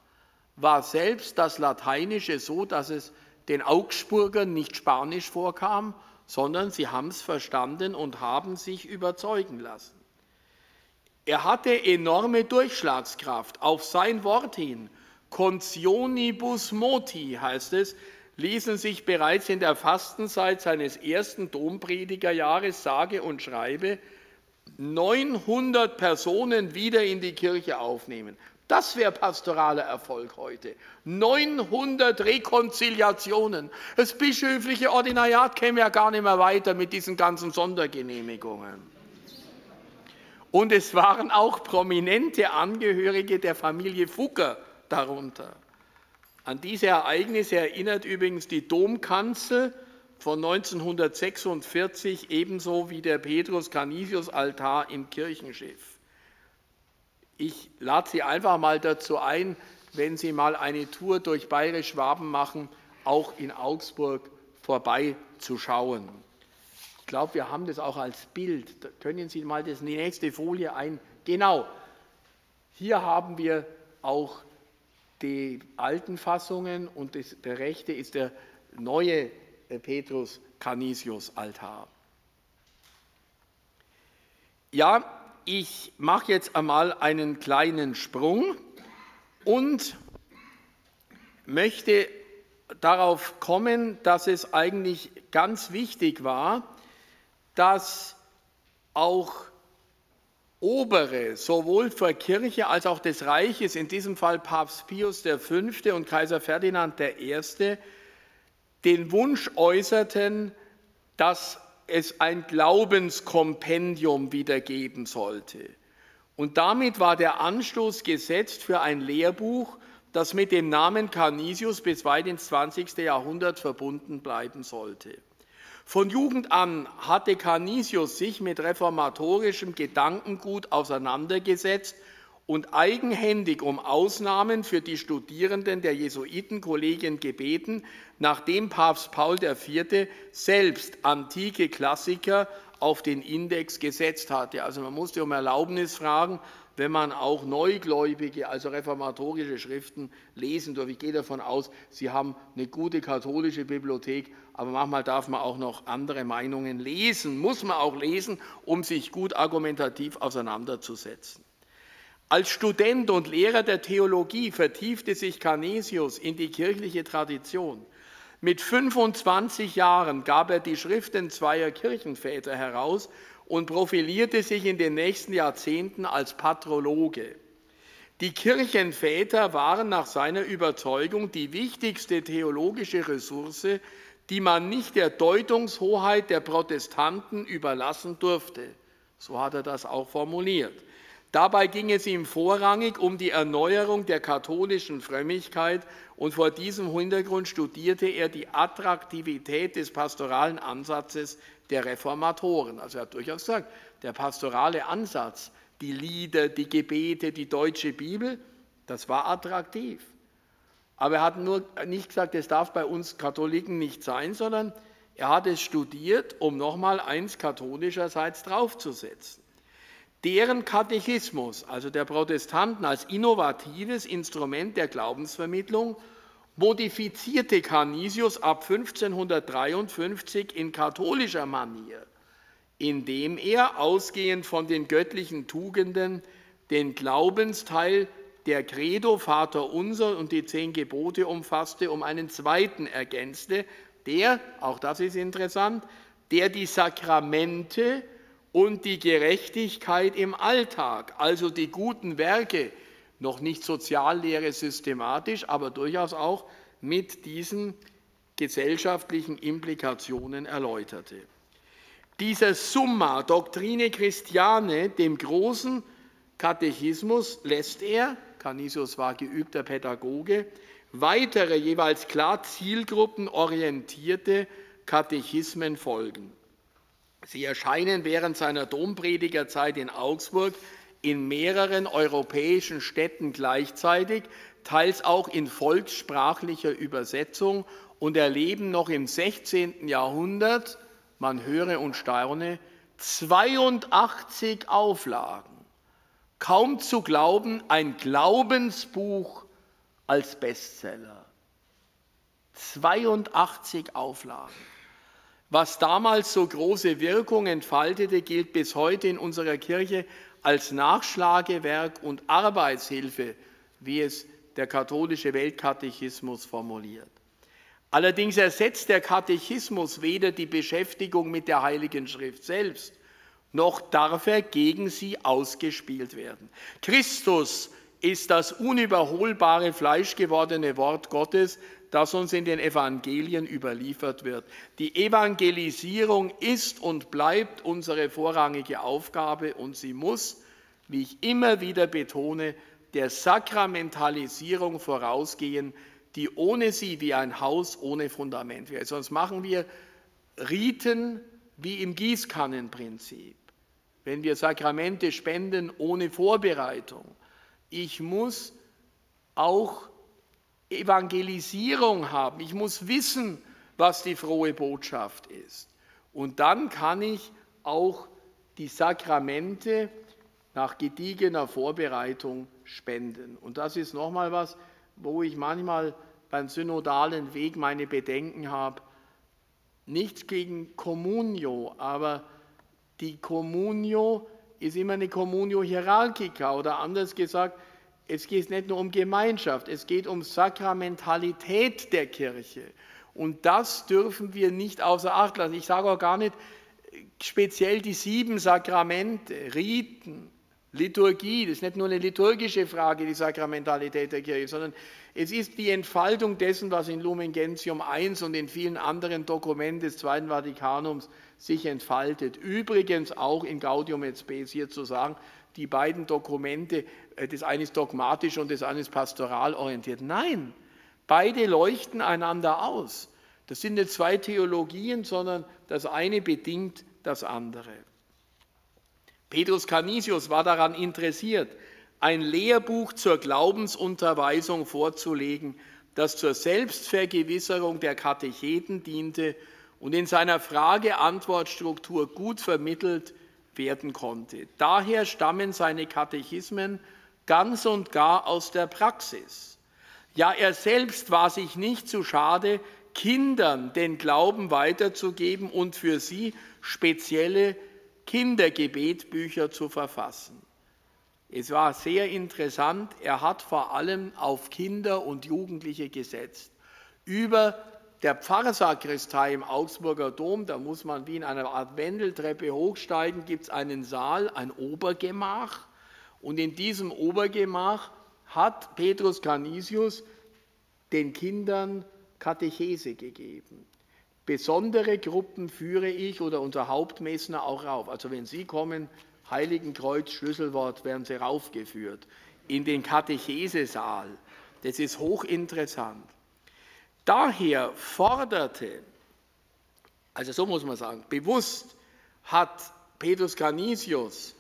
war selbst das Lateinische so, dass es den Augsburgern nicht Spanisch vorkam, sondern sie haben es verstanden und haben sich überzeugen lassen. Er hatte enorme Durchschlagskraft. Auf sein Wort hin, contionibus moti heißt es, ließen sich bereits in der Fastenzeit seines ersten Dompredigerjahres sage und schreibe neunhundert Personen wieder in die Kirche aufnehmen. Das wäre pastoraler Erfolg heute. neunhundert Rekonziliationen. Das bischöfliche Ordinariat käme ja gar nicht mehr weiter mit diesen ganzen Sondergenehmigungen. Und es waren auch prominente Angehörige der Familie Fugger darunter. An diese Ereignisse erinnert übrigens die Domkanzel von neunzehnhundertsechsundvierzig, ebenso wie der Petrus-Canisius-Altar im Kirchenschiff. Ich lade Sie einfach mal dazu ein, wenn Sie mal eine Tour durch Bayerisch-Schwaben machen, auch in Augsburg vorbeizuschauen. Ich glaube, wir haben das auch als Bild. Da können Sie mal das, die nächste Folie ein. Genau, hier haben wir auch die alten Fassungen und das, der rechte ist der neue Petrus Canisius Altar. Ja, ich mache jetzt einmal einen kleinen Sprung und möchte darauf kommen, dass es eigentlich ganz wichtig war, dass auch obere, sowohl für Kirche als auch des Reiches, in diesem Fall Papst Pius der Fünfte. und Kaiser Ferdinand der Erste., den Wunsch äußerten, dass es ein Glaubenskompendium wieder geben sollte. Und damit war der Anstoß gesetzt für ein Lehrbuch, das mit dem Namen Canisius bis weit ins zwanzigste. Jahrhundert verbunden bleiben sollte. Von Jugend an hatte Canisius sich mit reformatorischem Gedankengut auseinandergesetzt und eigenhändig um Ausnahmen für die Studierenden der Jesuitenkollegien gebeten, nachdem Papst Paul der Vierte. Selbst antike Klassiker auf den Index gesetzt hatte. Also man musste um Erlaubnis fragen, wenn man auch neugläubige, also reformatorische Schriften lesen darf. Ich gehe davon aus, Sie haben eine gute katholische Bibliothek, aber manchmal darf man auch noch andere Meinungen lesen, muss man auch lesen, um sich gut argumentativ auseinanderzusetzen. Als Student und Lehrer der Theologie vertiefte sich Canisius in die kirchliche Tradition. Mit fünfundzwanzig Jahren gab er die Schriften zweier Kirchenväter heraus und profilierte sich in den nächsten Jahrzehnten als Patrologe. Die Kirchenväter waren nach seiner Überzeugung die wichtigste theologische Ressource, die man nicht der Deutungshoheit der Protestanten überlassen durfte. So hat er das auch formuliert. Dabei ging es ihm vorrangig um die Erneuerung der katholischen Frömmigkeit, und vor diesem Hintergrund studierte er die Attraktivität des pastoralen Ansatzes der Reformatoren. Also er hat durchaus gesagt, der pastorale Ansatz, die Lieder, die Gebete, die deutsche Bibel, das war attraktiv. Aber er hat nur nicht gesagt, das darf bei uns Katholiken nicht sein, sondern er hat es studiert, um nochmal eins katholischerseits draufzusetzen. Deren Katechismus, also der Protestanten als innovatives Instrument der Glaubensvermittlung, modifizierte Canisius ab fünfzehnhundertdreiundfünfzig in katholischer Manier, indem er, ausgehend von den göttlichen Tugenden, den Glaubensteil der Credo, Vater unser und die zehn Gebote umfasste, um einen zweiten ergänzte, der, auch das ist interessant, der die Sakramente und die Gerechtigkeit im Alltag, also die guten Werke, noch nicht Soziallehre systematisch, aber durchaus auch mit diesen gesellschaftlichen Implikationen erläuterte. Dieser Summa Doctrine Christiane, dem großen Katechismus, lässt er, Canisius war geübter Pädagoge, weitere jeweils klar zielgruppenorientierte Katechismen folgen. Sie erscheinen während seiner Dompredigerzeit in Augsburg in mehreren europäischen Städten gleichzeitig, teils auch in volkssprachlicher Übersetzung, und erleben noch im sechzehnten Jahrhundert, man höre und staune, zweiundachtzig Auflagen. Kaum zu glauben, ein Glaubensbuch als Bestseller. zweiundachtzig Auflagen. Was damals so große Wirkung entfaltete, gilt bis heute in unserer Kirche als Nachschlagewerk und Arbeitshilfe, wie es der katholische Weltkatechismus formuliert. Allerdings ersetzt der Katechismus weder die Beschäftigung mit der Heiligen Schrift selbst, noch darf er gegen sie ausgespielt werden. Christus ist das unüberholbare fleischgewordene Wort Gottes, das uns in den Evangelien überliefert wird. Die Evangelisierung ist und bleibt unsere vorrangige Aufgabe, und sie muss, wie ich immer wieder betone, der Sakramentalisierung vorausgehen, die ohne sie wie ein Haus ohne Fundament wäre. Sonst machen wir Riten wie im Gießkannenprinzip, wenn wir Sakramente spenden ohne Vorbereitung. Ich muss auch Evangelisierung haben. Ich muss wissen, was die frohe Botschaft ist. Und dann kann ich auch die Sakramente nach gediegener Vorbereitung spenden. Und das ist nochmal was, wo ich manchmal beim synodalen Weg meine Bedenken habe. Nichts gegen Communio, aber die Communio ist immer eine Communio hierarchica, oder anders gesagt, es geht nicht nur um Gemeinschaft, es geht um Sakramentalität der Kirche. Und das dürfen wir nicht außer Acht lassen. Ich sage auch gar nicht speziell die sieben Sakramente, Riten, Liturgie, das ist nicht nur eine liturgische Frage, die Sakramentalität der Kirche, sondern es ist die Entfaltung dessen, was in Lumen Gentium eins und in vielen anderen Dokumenten des Zweiten Vatikanums sich entfaltet. Übrigens auch in Gaudium et Spes hier zu sagen, die beiden Dokumente, das eine ist dogmatisch und das eine ist pastoral orientiert. Nein, beide leuchten einander aus. Das sind nicht zwei Theologien, sondern das eine bedingt das andere. Petrus Canisius war daran interessiert, ein Lehrbuch zur Glaubensunterweisung vorzulegen, das zur Selbstvergewisserung der Katecheten diente und in seiner Frage-Antwort-Struktur gut vermittelt werden konnte. Daher stammen seine Katechismen ganz und gar aus der Praxis. Ja, er selbst war sich nicht zu schade, Kindern den Glauben weiterzugeben und für sie spezielle Kindergebetbücher zu verfassen. Es war sehr interessant, er hat vor allem auf Kinder und Jugendliche gesetzt. Über der Pfarrersakristei im Augsburger Dom, da muss man wie in einer Art Wendeltreppe hochsteigen, gibt es einen Saal, ein Obergemach. Und in diesem Obergemach hat Petrus Canisius den Kindern Katechese gegeben. Besondere Gruppen führe ich oder unser Hauptmessner auch rauf. Also wenn Sie kommen, Heiligenkreuz, Schlüsselwort, werden Sie raufgeführt in den Katechesesaal. Das ist hochinteressant. Daher forderte, also so muss man sagen, bewusst hat Petrus Canisius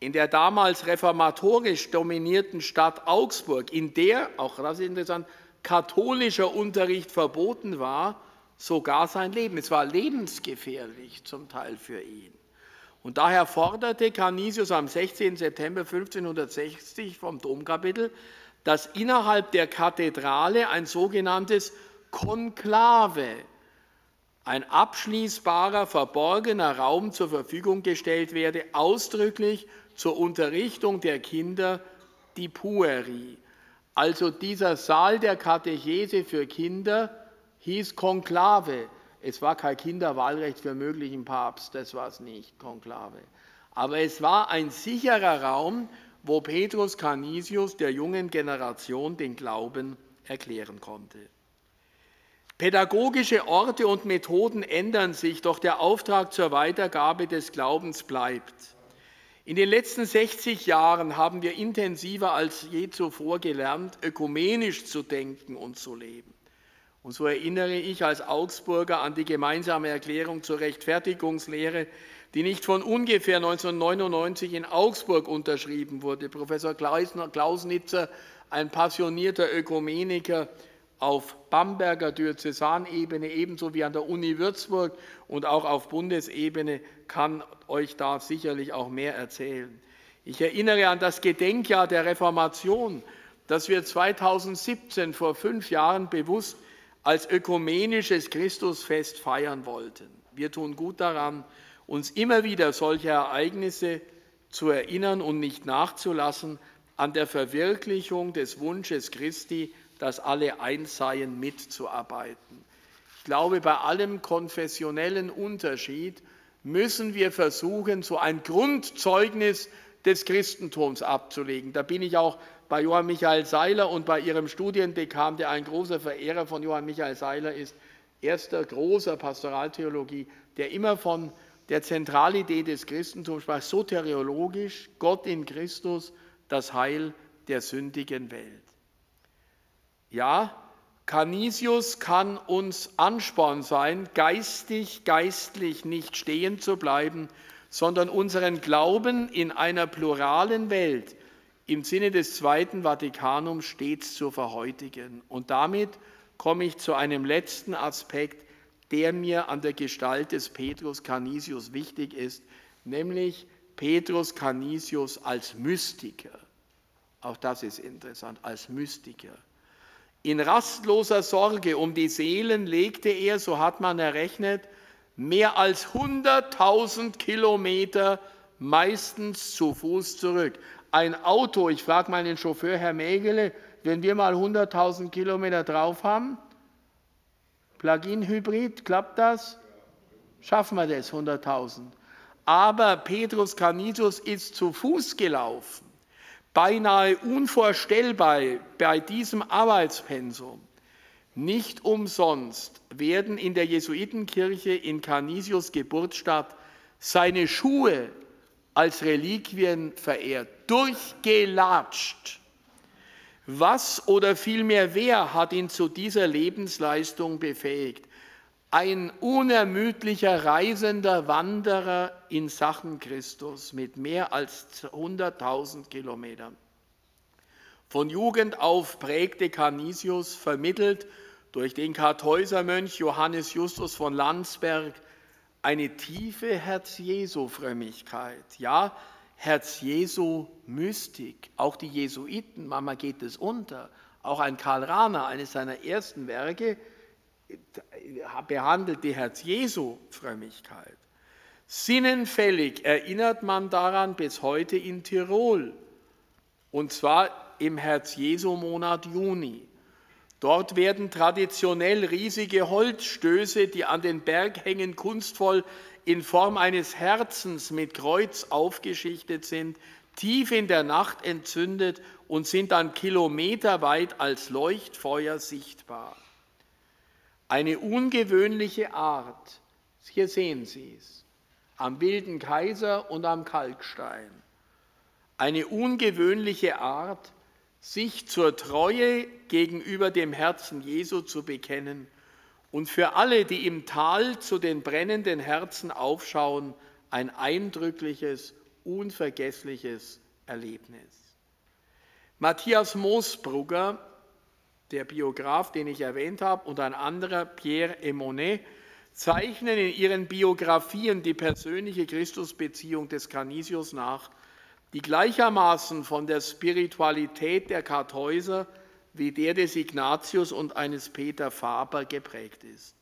in der damals reformatorisch dominierten Stadt Augsburg, in der, auch das ist interessant, katholischer Unterricht verboten war, sogar sein Leben. Es war lebensgefährlich zum Teil für ihn. Und daher forderte Canisius am sechzehnten September fünfzehnhundertsechzig vom Domkapitel, dass innerhalb der Kathedrale ein sogenanntes Konklave, ein abschließbarer, verborgener Raum zur Verfügung gestellt werde, ausdrücklich zur Unterrichtung der Kinder, die Pueri. Also dieser Saal der Katechese für Kinder hieß Konklave. Es war kein Kinderwahlrecht für möglichen Papst, das war es nicht, Konklave. Aber es war ein sicherer Raum, wo Petrus Canisius der jungen Generation den Glauben erklären konnte. Pädagogische Orte und Methoden ändern sich, doch der Auftrag zur Weitergabe des Glaubens bleibt. In den letzten sechzig Jahren haben wir intensiver als je zuvor gelernt, ökumenisch zu denken und zu leben. Und so erinnere ich als Augsburger an die gemeinsame Erklärung zur Rechtfertigungslehre, die nicht von ungefähr neunzehnhundertneunundneunzig in Augsburg unterschrieben wurde. Professor Klausnitzer, ein passionierter Ökumeniker, auf Bamberger Diözesanebene, ebenso wie an der Uni Würzburg und auch auf Bundesebene, kann euch da sicherlich auch mehr erzählen. Ich erinnere an das Gedenkjahr der Reformation, das wir zweitausendsiebzehn, vor fünf Jahren, bewusst als ökumenisches Christusfest feiern wollten. Wir tun gut daran, uns immer wieder solcher Ereignisse zu erinnern und nicht nachzulassen an der Verwirklichung des Wunsches Christi, dass alle eins seien, mitzuarbeiten. Ich glaube, bei allem konfessionellen Unterschied müssen wir versuchen, so ein Grundzeugnis des Christentums abzulegen. Da bin ich auch bei Johann Michael Seiler und bei ihrem Studiendekan, der ein großer Verehrer von Johann Michael Seiler ist, erster großer Pastoraltheologie, der immer von der Zentralidee des Christentums sprach, soteriologisch, Gott in Christus, das Heil der sündigen Welt. Ja, Canisius kann uns Ansporn sein, geistig, geistlich nicht stehen zu bleiben, sondern unseren Glauben in einer pluralen Welt im Sinne des Zweiten Vatikanums stets zu verhäutigen. Und damit komme ich zu einem letzten Aspekt, der mir an der Gestalt des Petrus Canisius wichtig ist, nämlich Petrus Canisius als Mystiker. Auch das ist interessant, als Mystiker. In rastloser Sorge um die Seelen legte er, so hat man errechnet, mehr als hunderttausend Kilometer meistens zu Fuß zurück. Ein Auto, ich frage mal den Chauffeur, Herr Mägele, wenn wir mal hunderttausend Kilometer drauf haben, Plug-in-Hybrid, klappt das? Schaffen wir das, hunderttausend. Aber Petrus Canisius ist zu Fuß gelaufen. Beinahe unvorstellbar bei diesem Arbeitspensum. Nicht umsonst werden in der Jesuitenkirche in Canisius' Geburtsstadt seine Schuhe als Reliquien verehrt, durchgelatscht. Was oder vielmehr wer hat ihn zu dieser Lebensleistung befähigt? Ein unermüdlicher reisender Wanderer in Sachen Christus mit mehr als hunderttausend Kilometern. Von Jugend auf prägte Canisius, vermittelt durch den Kartäusermönch Johannes Justus von Landsberg, eine tiefe Herz-Jesu-Frömmigkeit, ja, Herz-Jesu-Mystik. Auch die Jesuiten, Mama geht es unter, auch ein Karl Rahner, eines seiner ersten Werke, behandelt die Herz-Jesu-Frömmigkeit. Sinnenfällig erinnert man daran bis heute in Tirol, und zwar im Herz-Jesu-Monat Juni. Dort werden traditionell riesige Holzstöße, die an den Berg hängen, kunstvoll in Form eines Herzens mit Kreuz aufgeschichtet sind, tief in der Nacht entzündet und sind dann kilometerweit als Leuchtfeuer sichtbar. Eine ungewöhnliche Art, hier sehen Sie es, am Wilden Kaiser und am Kalkstein, eine ungewöhnliche Art, sich zur Treue gegenüber dem Herzen Jesu zu bekennen und für alle, die im Tal zu den brennenden Herzen aufschauen, ein eindrückliches, unvergessliches Erlebnis. Matthias Moosbrugger, der Biograf, den ich erwähnt habe, und ein anderer, Pierre Emonet, zeichnen in ihren Biografien die persönliche Christusbeziehung des Canisius nach, die gleichermaßen von der Spiritualität der Kartäuser wie der des Ignatius und eines Peter Faber geprägt ist.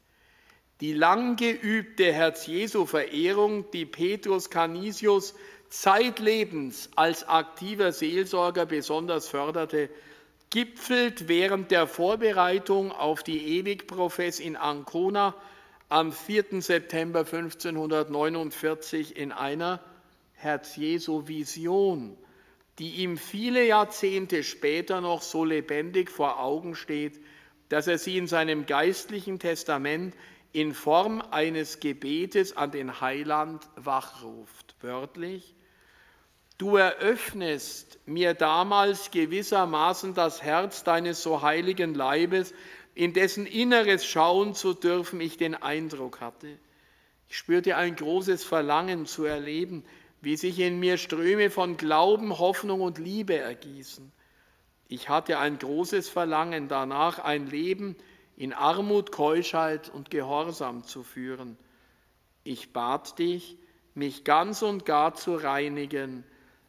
Die lang geübte Herz-Jesu-Verehrung, die Petrus Canisius zeitlebens als aktiver Seelsorger besonders förderte, gipfelt während der Vorbereitung auf die Ewigprofess in Ancona am vierten September fünfzehnhundertneunundvierzig in einer Herz-Jesu-Vision, die ihm viele Jahrzehnte später noch so lebendig vor Augen steht, dass er sie in seinem geistlichen Testament in Form eines Gebetes an den Heiland wachruft. Wörtlich: Du eröffnest mir damals gewissermaßen das Herz deines so heiligen Leibes, in dessen Inneres schauen zu dürfen ich den Eindruck hatte. Ich spürte ein großes Verlangen zu erleben, wie sich in mir Ströme von Glauben, Hoffnung und Liebe ergießen. Ich hatte ein großes Verlangen danach, ein Leben in Armut, Keuschheit und Gehorsam zu führen. Ich bat dich, mich ganz und gar zu reinigen,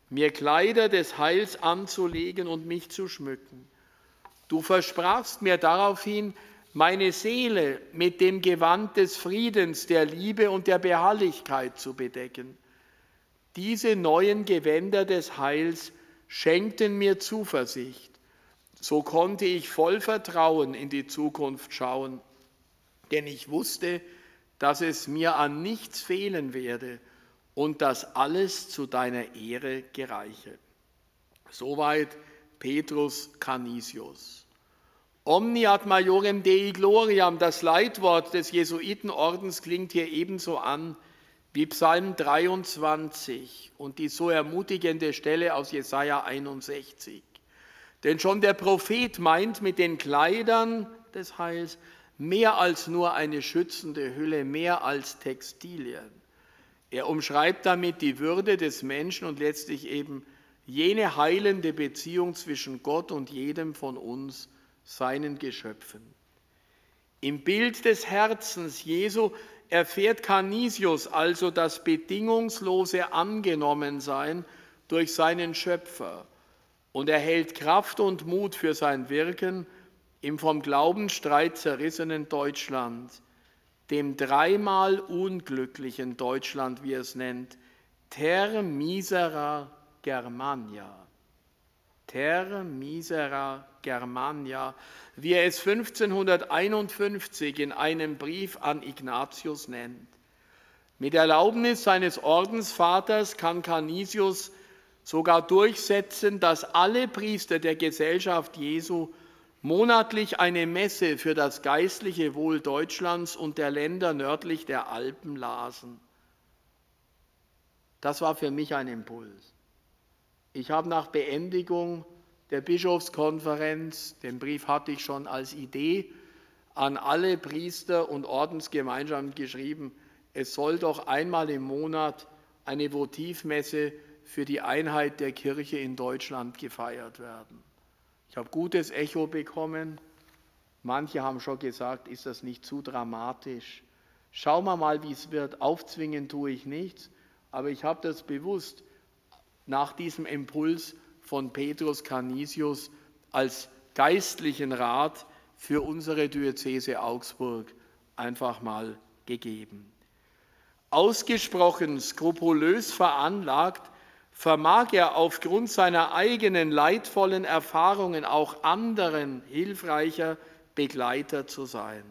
mir Kleider des Heils anzulegen und mich zu schmücken. Du versprachst mir daraufhin, meine Seele mit dem Gewand des Friedens, der Liebe und der Beharrlichkeit zu bedecken. Diese neuen Gewänder des Heils schenkten mir Zuversicht. So konnte ich voll Vertrauen in die Zukunft schauen, denn ich wusste, dass es mir an nichts fehlen werde und dass alles zu deiner Ehre gereiche. Soweit Petrus Canisius. Omni ad majorem Dei gloriam, das Leitwort des Jesuitenordens, klingt hier ebenso an wie Psalm dreiundzwanzig und die so ermutigende Stelle aus Jesaja einundsechzig. Denn schon der Prophet meint mit den Kleidern des Heils mehr als nur eine schützende Hülle, mehr als Textilien. Er umschreibt damit die Würde des Menschen und letztlich eben jene heilende Beziehung zwischen Gott und jedem von uns, seinen Geschöpfen. Im Bild des Herzens Jesu erfährt Canisius also das bedingungslose Angenommensein durch seinen Schöpfer und erhält Kraft und Mut für sein Wirken im vom Glaubensstreit zerrissenen Deutschland, dem dreimal unglücklichen Deutschland, wie es nennt, ter misera Germania. Ter misera Germania, wie er es fünfzehnhunderteinundfünfzig in einem Brief an Ignatius nennt. Mit Erlaubnis seines Ordensvaters kann Canisius sogar durchsetzen, dass alle Priester der Gesellschaft Jesu monatlich eine Messe für das geistliche Wohl Deutschlands und der Länder nördlich der Alpen lasen. Das war für mich ein Impuls. Ich habe nach Beendigung der Bischofskonferenz, den Brief hatte ich schon als Idee, an alle Priester und Ordensgemeinschaften geschrieben, es soll doch einmal im Monat eine Votivmesse für die Einheit der Kirche in Deutschland gefeiert werden. Ich habe gutes Echo bekommen. Manche haben schon gesagt, ist das nicht zu dramatisch? Schauen wir mal, wie es wird. Aufzwingen tue ich nichts, aber ich habe das bewusst nach diesem Impuls von Petrus Canisius als geistlichen Rat für unsere Diözese Augsburg einfach mal gegeben. Ausgesprochen skrupulös veranlagt, vermag er aufgrund seiner eigenen leidvollen Erfahrungen auch anderen hilfreicher Begleiter zu sein.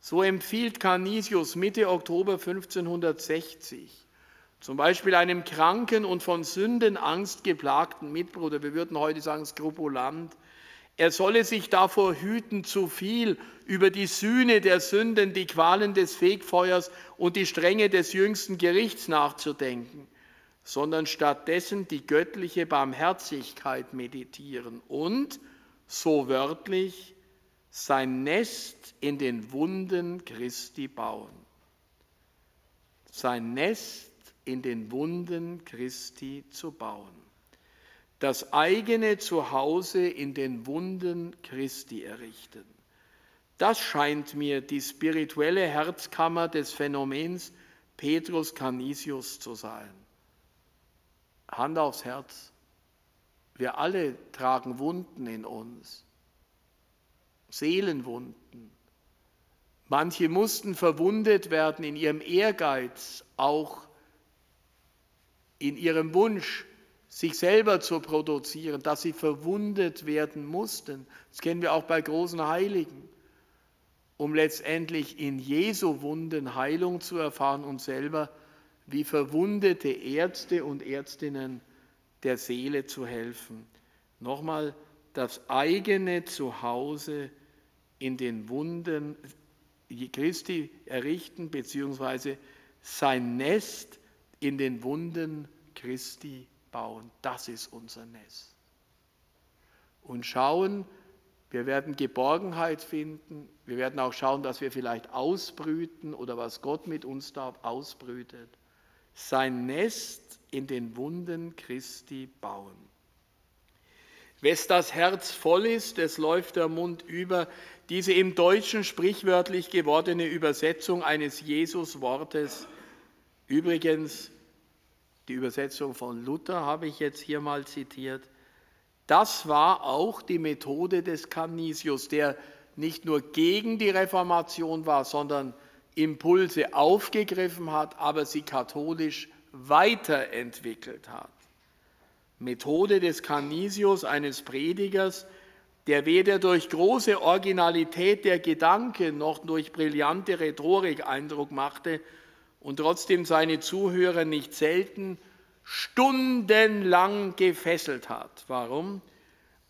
So empfiehlt Canisius Mitte Oktober fünfzehnhundertsechzig zum Beispiel einem kranken und von Sündenangst geplagten Mitbruder, wir würden heute sagen Skrupulant, er solle sich davor hüten, zu viel über die Sühne der Sünden, die Qualen des Fegfeuers und die Strenge des jüngsten Gerichts nachzudenken, sondern stattdessen die göttliche Barmherzigkeit meditieren und, so wörtlich, sein Nest in den Wunden Christi bauen. Sein Nest in den Wunden Christi zu bauen. Das eigene Zuhause in den Wunden Christi errichten. Das scheint mir die spirituelle Herzkammer des Phänomens Petrus Canisius zu sein. Hand aufs Herz, wir alle tragen Wunden in uns, Seelenwunden. Manche mussten verwundet werden in ihrem Ehrgeiz, auch in ihrem Wunsch, sich selber zu produzieren, dass sie verwundet werden mussten. Das kennen wir auch bei großen Heiligen, um letztendlich in Jesu Wunden Heilung zu erfahren und selber wie verwundete Ärzte und Ärztinnen der Seele zu helfen. Nochmal, das eigene Zuhause in den Wunden Christi errichten, beziehungsweise sein Nest in den Wunden Christi errichten. Bauen. Das ist unser Nest. Und schauen, wir werden Geborgenheit finden, wir werden auch schauen, dass wir vielleicht ausbrüten oder was Gott mit uns da ausbrütet. Sein Nest in den Wunden Christi bauen. Wes das Herz voll ist, es läuft der Mund über. Diese im Deutschen sprichwörtlich gewordene Übersetzung eines Jesus-Wortes, übrigens die Übersetzung von Luther habe ich jetzt hier mal zitiert. Das war auch die Methode des Canisius, der nicht nur gegen die Reformation war, sondern Impulse aufgegriffen hat, aber sie katholisch weiterentwickelt hat. Methode des Canisius, eines Predigers, der weder durch große Originalität der Gedanken noch durch brillante Rhetorik Eindruck machte, und trotzdem seine Zuhörer nicht selten stundenlang gefesselt hat. Warum?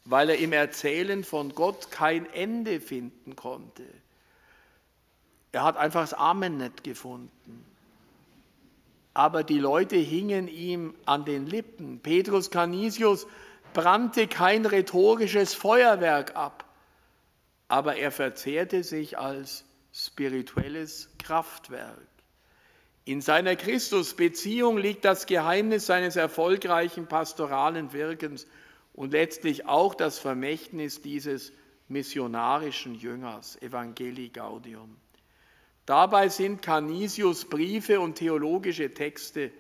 Weil er im Erzählen von Gott kein Ende finden konnte. Er hat einfach das Amen nicht gefunden. Aber die Leute hingen ihm an den Lippen. Petrus Canisius brannte kein rhetorisches Feuerwerk ab, aber er verzehrte sich als spirituelles Kraftwerk. In seiner Christusbeziehung liegt das Geheimnis seines erfolgreichen pastoralen Wirkens und letztlich auch das Vermächtnis dieses missionarischen Jüngers, Evangelii Gaudium. Dabei sind Canisius' Briefe und theologische Texte,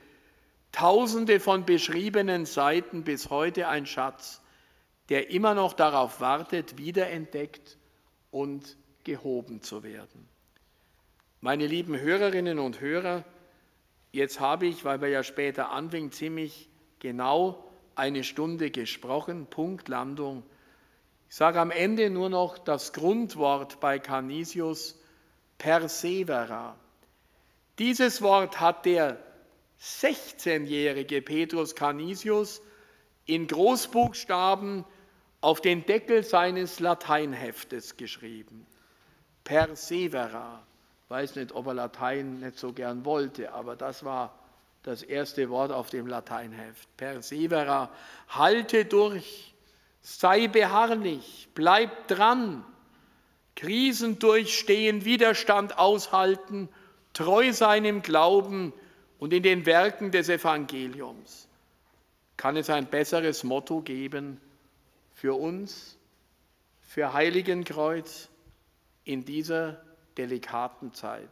tausende von beschriebenen Seiten, bis heute ein Schatz, der immer noch darauf wartet, wiederentdeckt und gehoben zu werden. Meine lieben Hörerinnen und Hörer, jetzt habe ich, weil wir ja später anfingen, ziemlich genau eine Stunde gesprochen, Punktlandung. Ich sage am Ende nur noch das Grundwort bei Canisius, persevera. Dieses Wort hat der sechzehnjährige Petrus Canisius in Großbuchstaben auf den Deckel seines Lateinheftes geschrieben. Persevera. Ich weiß nicht, ob er Latein nicht so gern wollte, aber das war das erste Wort auf dem Lateinheft. Persevera, halte durch, sei beharrlich, bleib dran, Krisen durchstehen, Widerstand aushalten, treu sein im Glauben und in den Werken des Evangeliums. Kann es ein besseres Motto geben für uns, für Heiligenkreuz in dieser delikaten Zeit.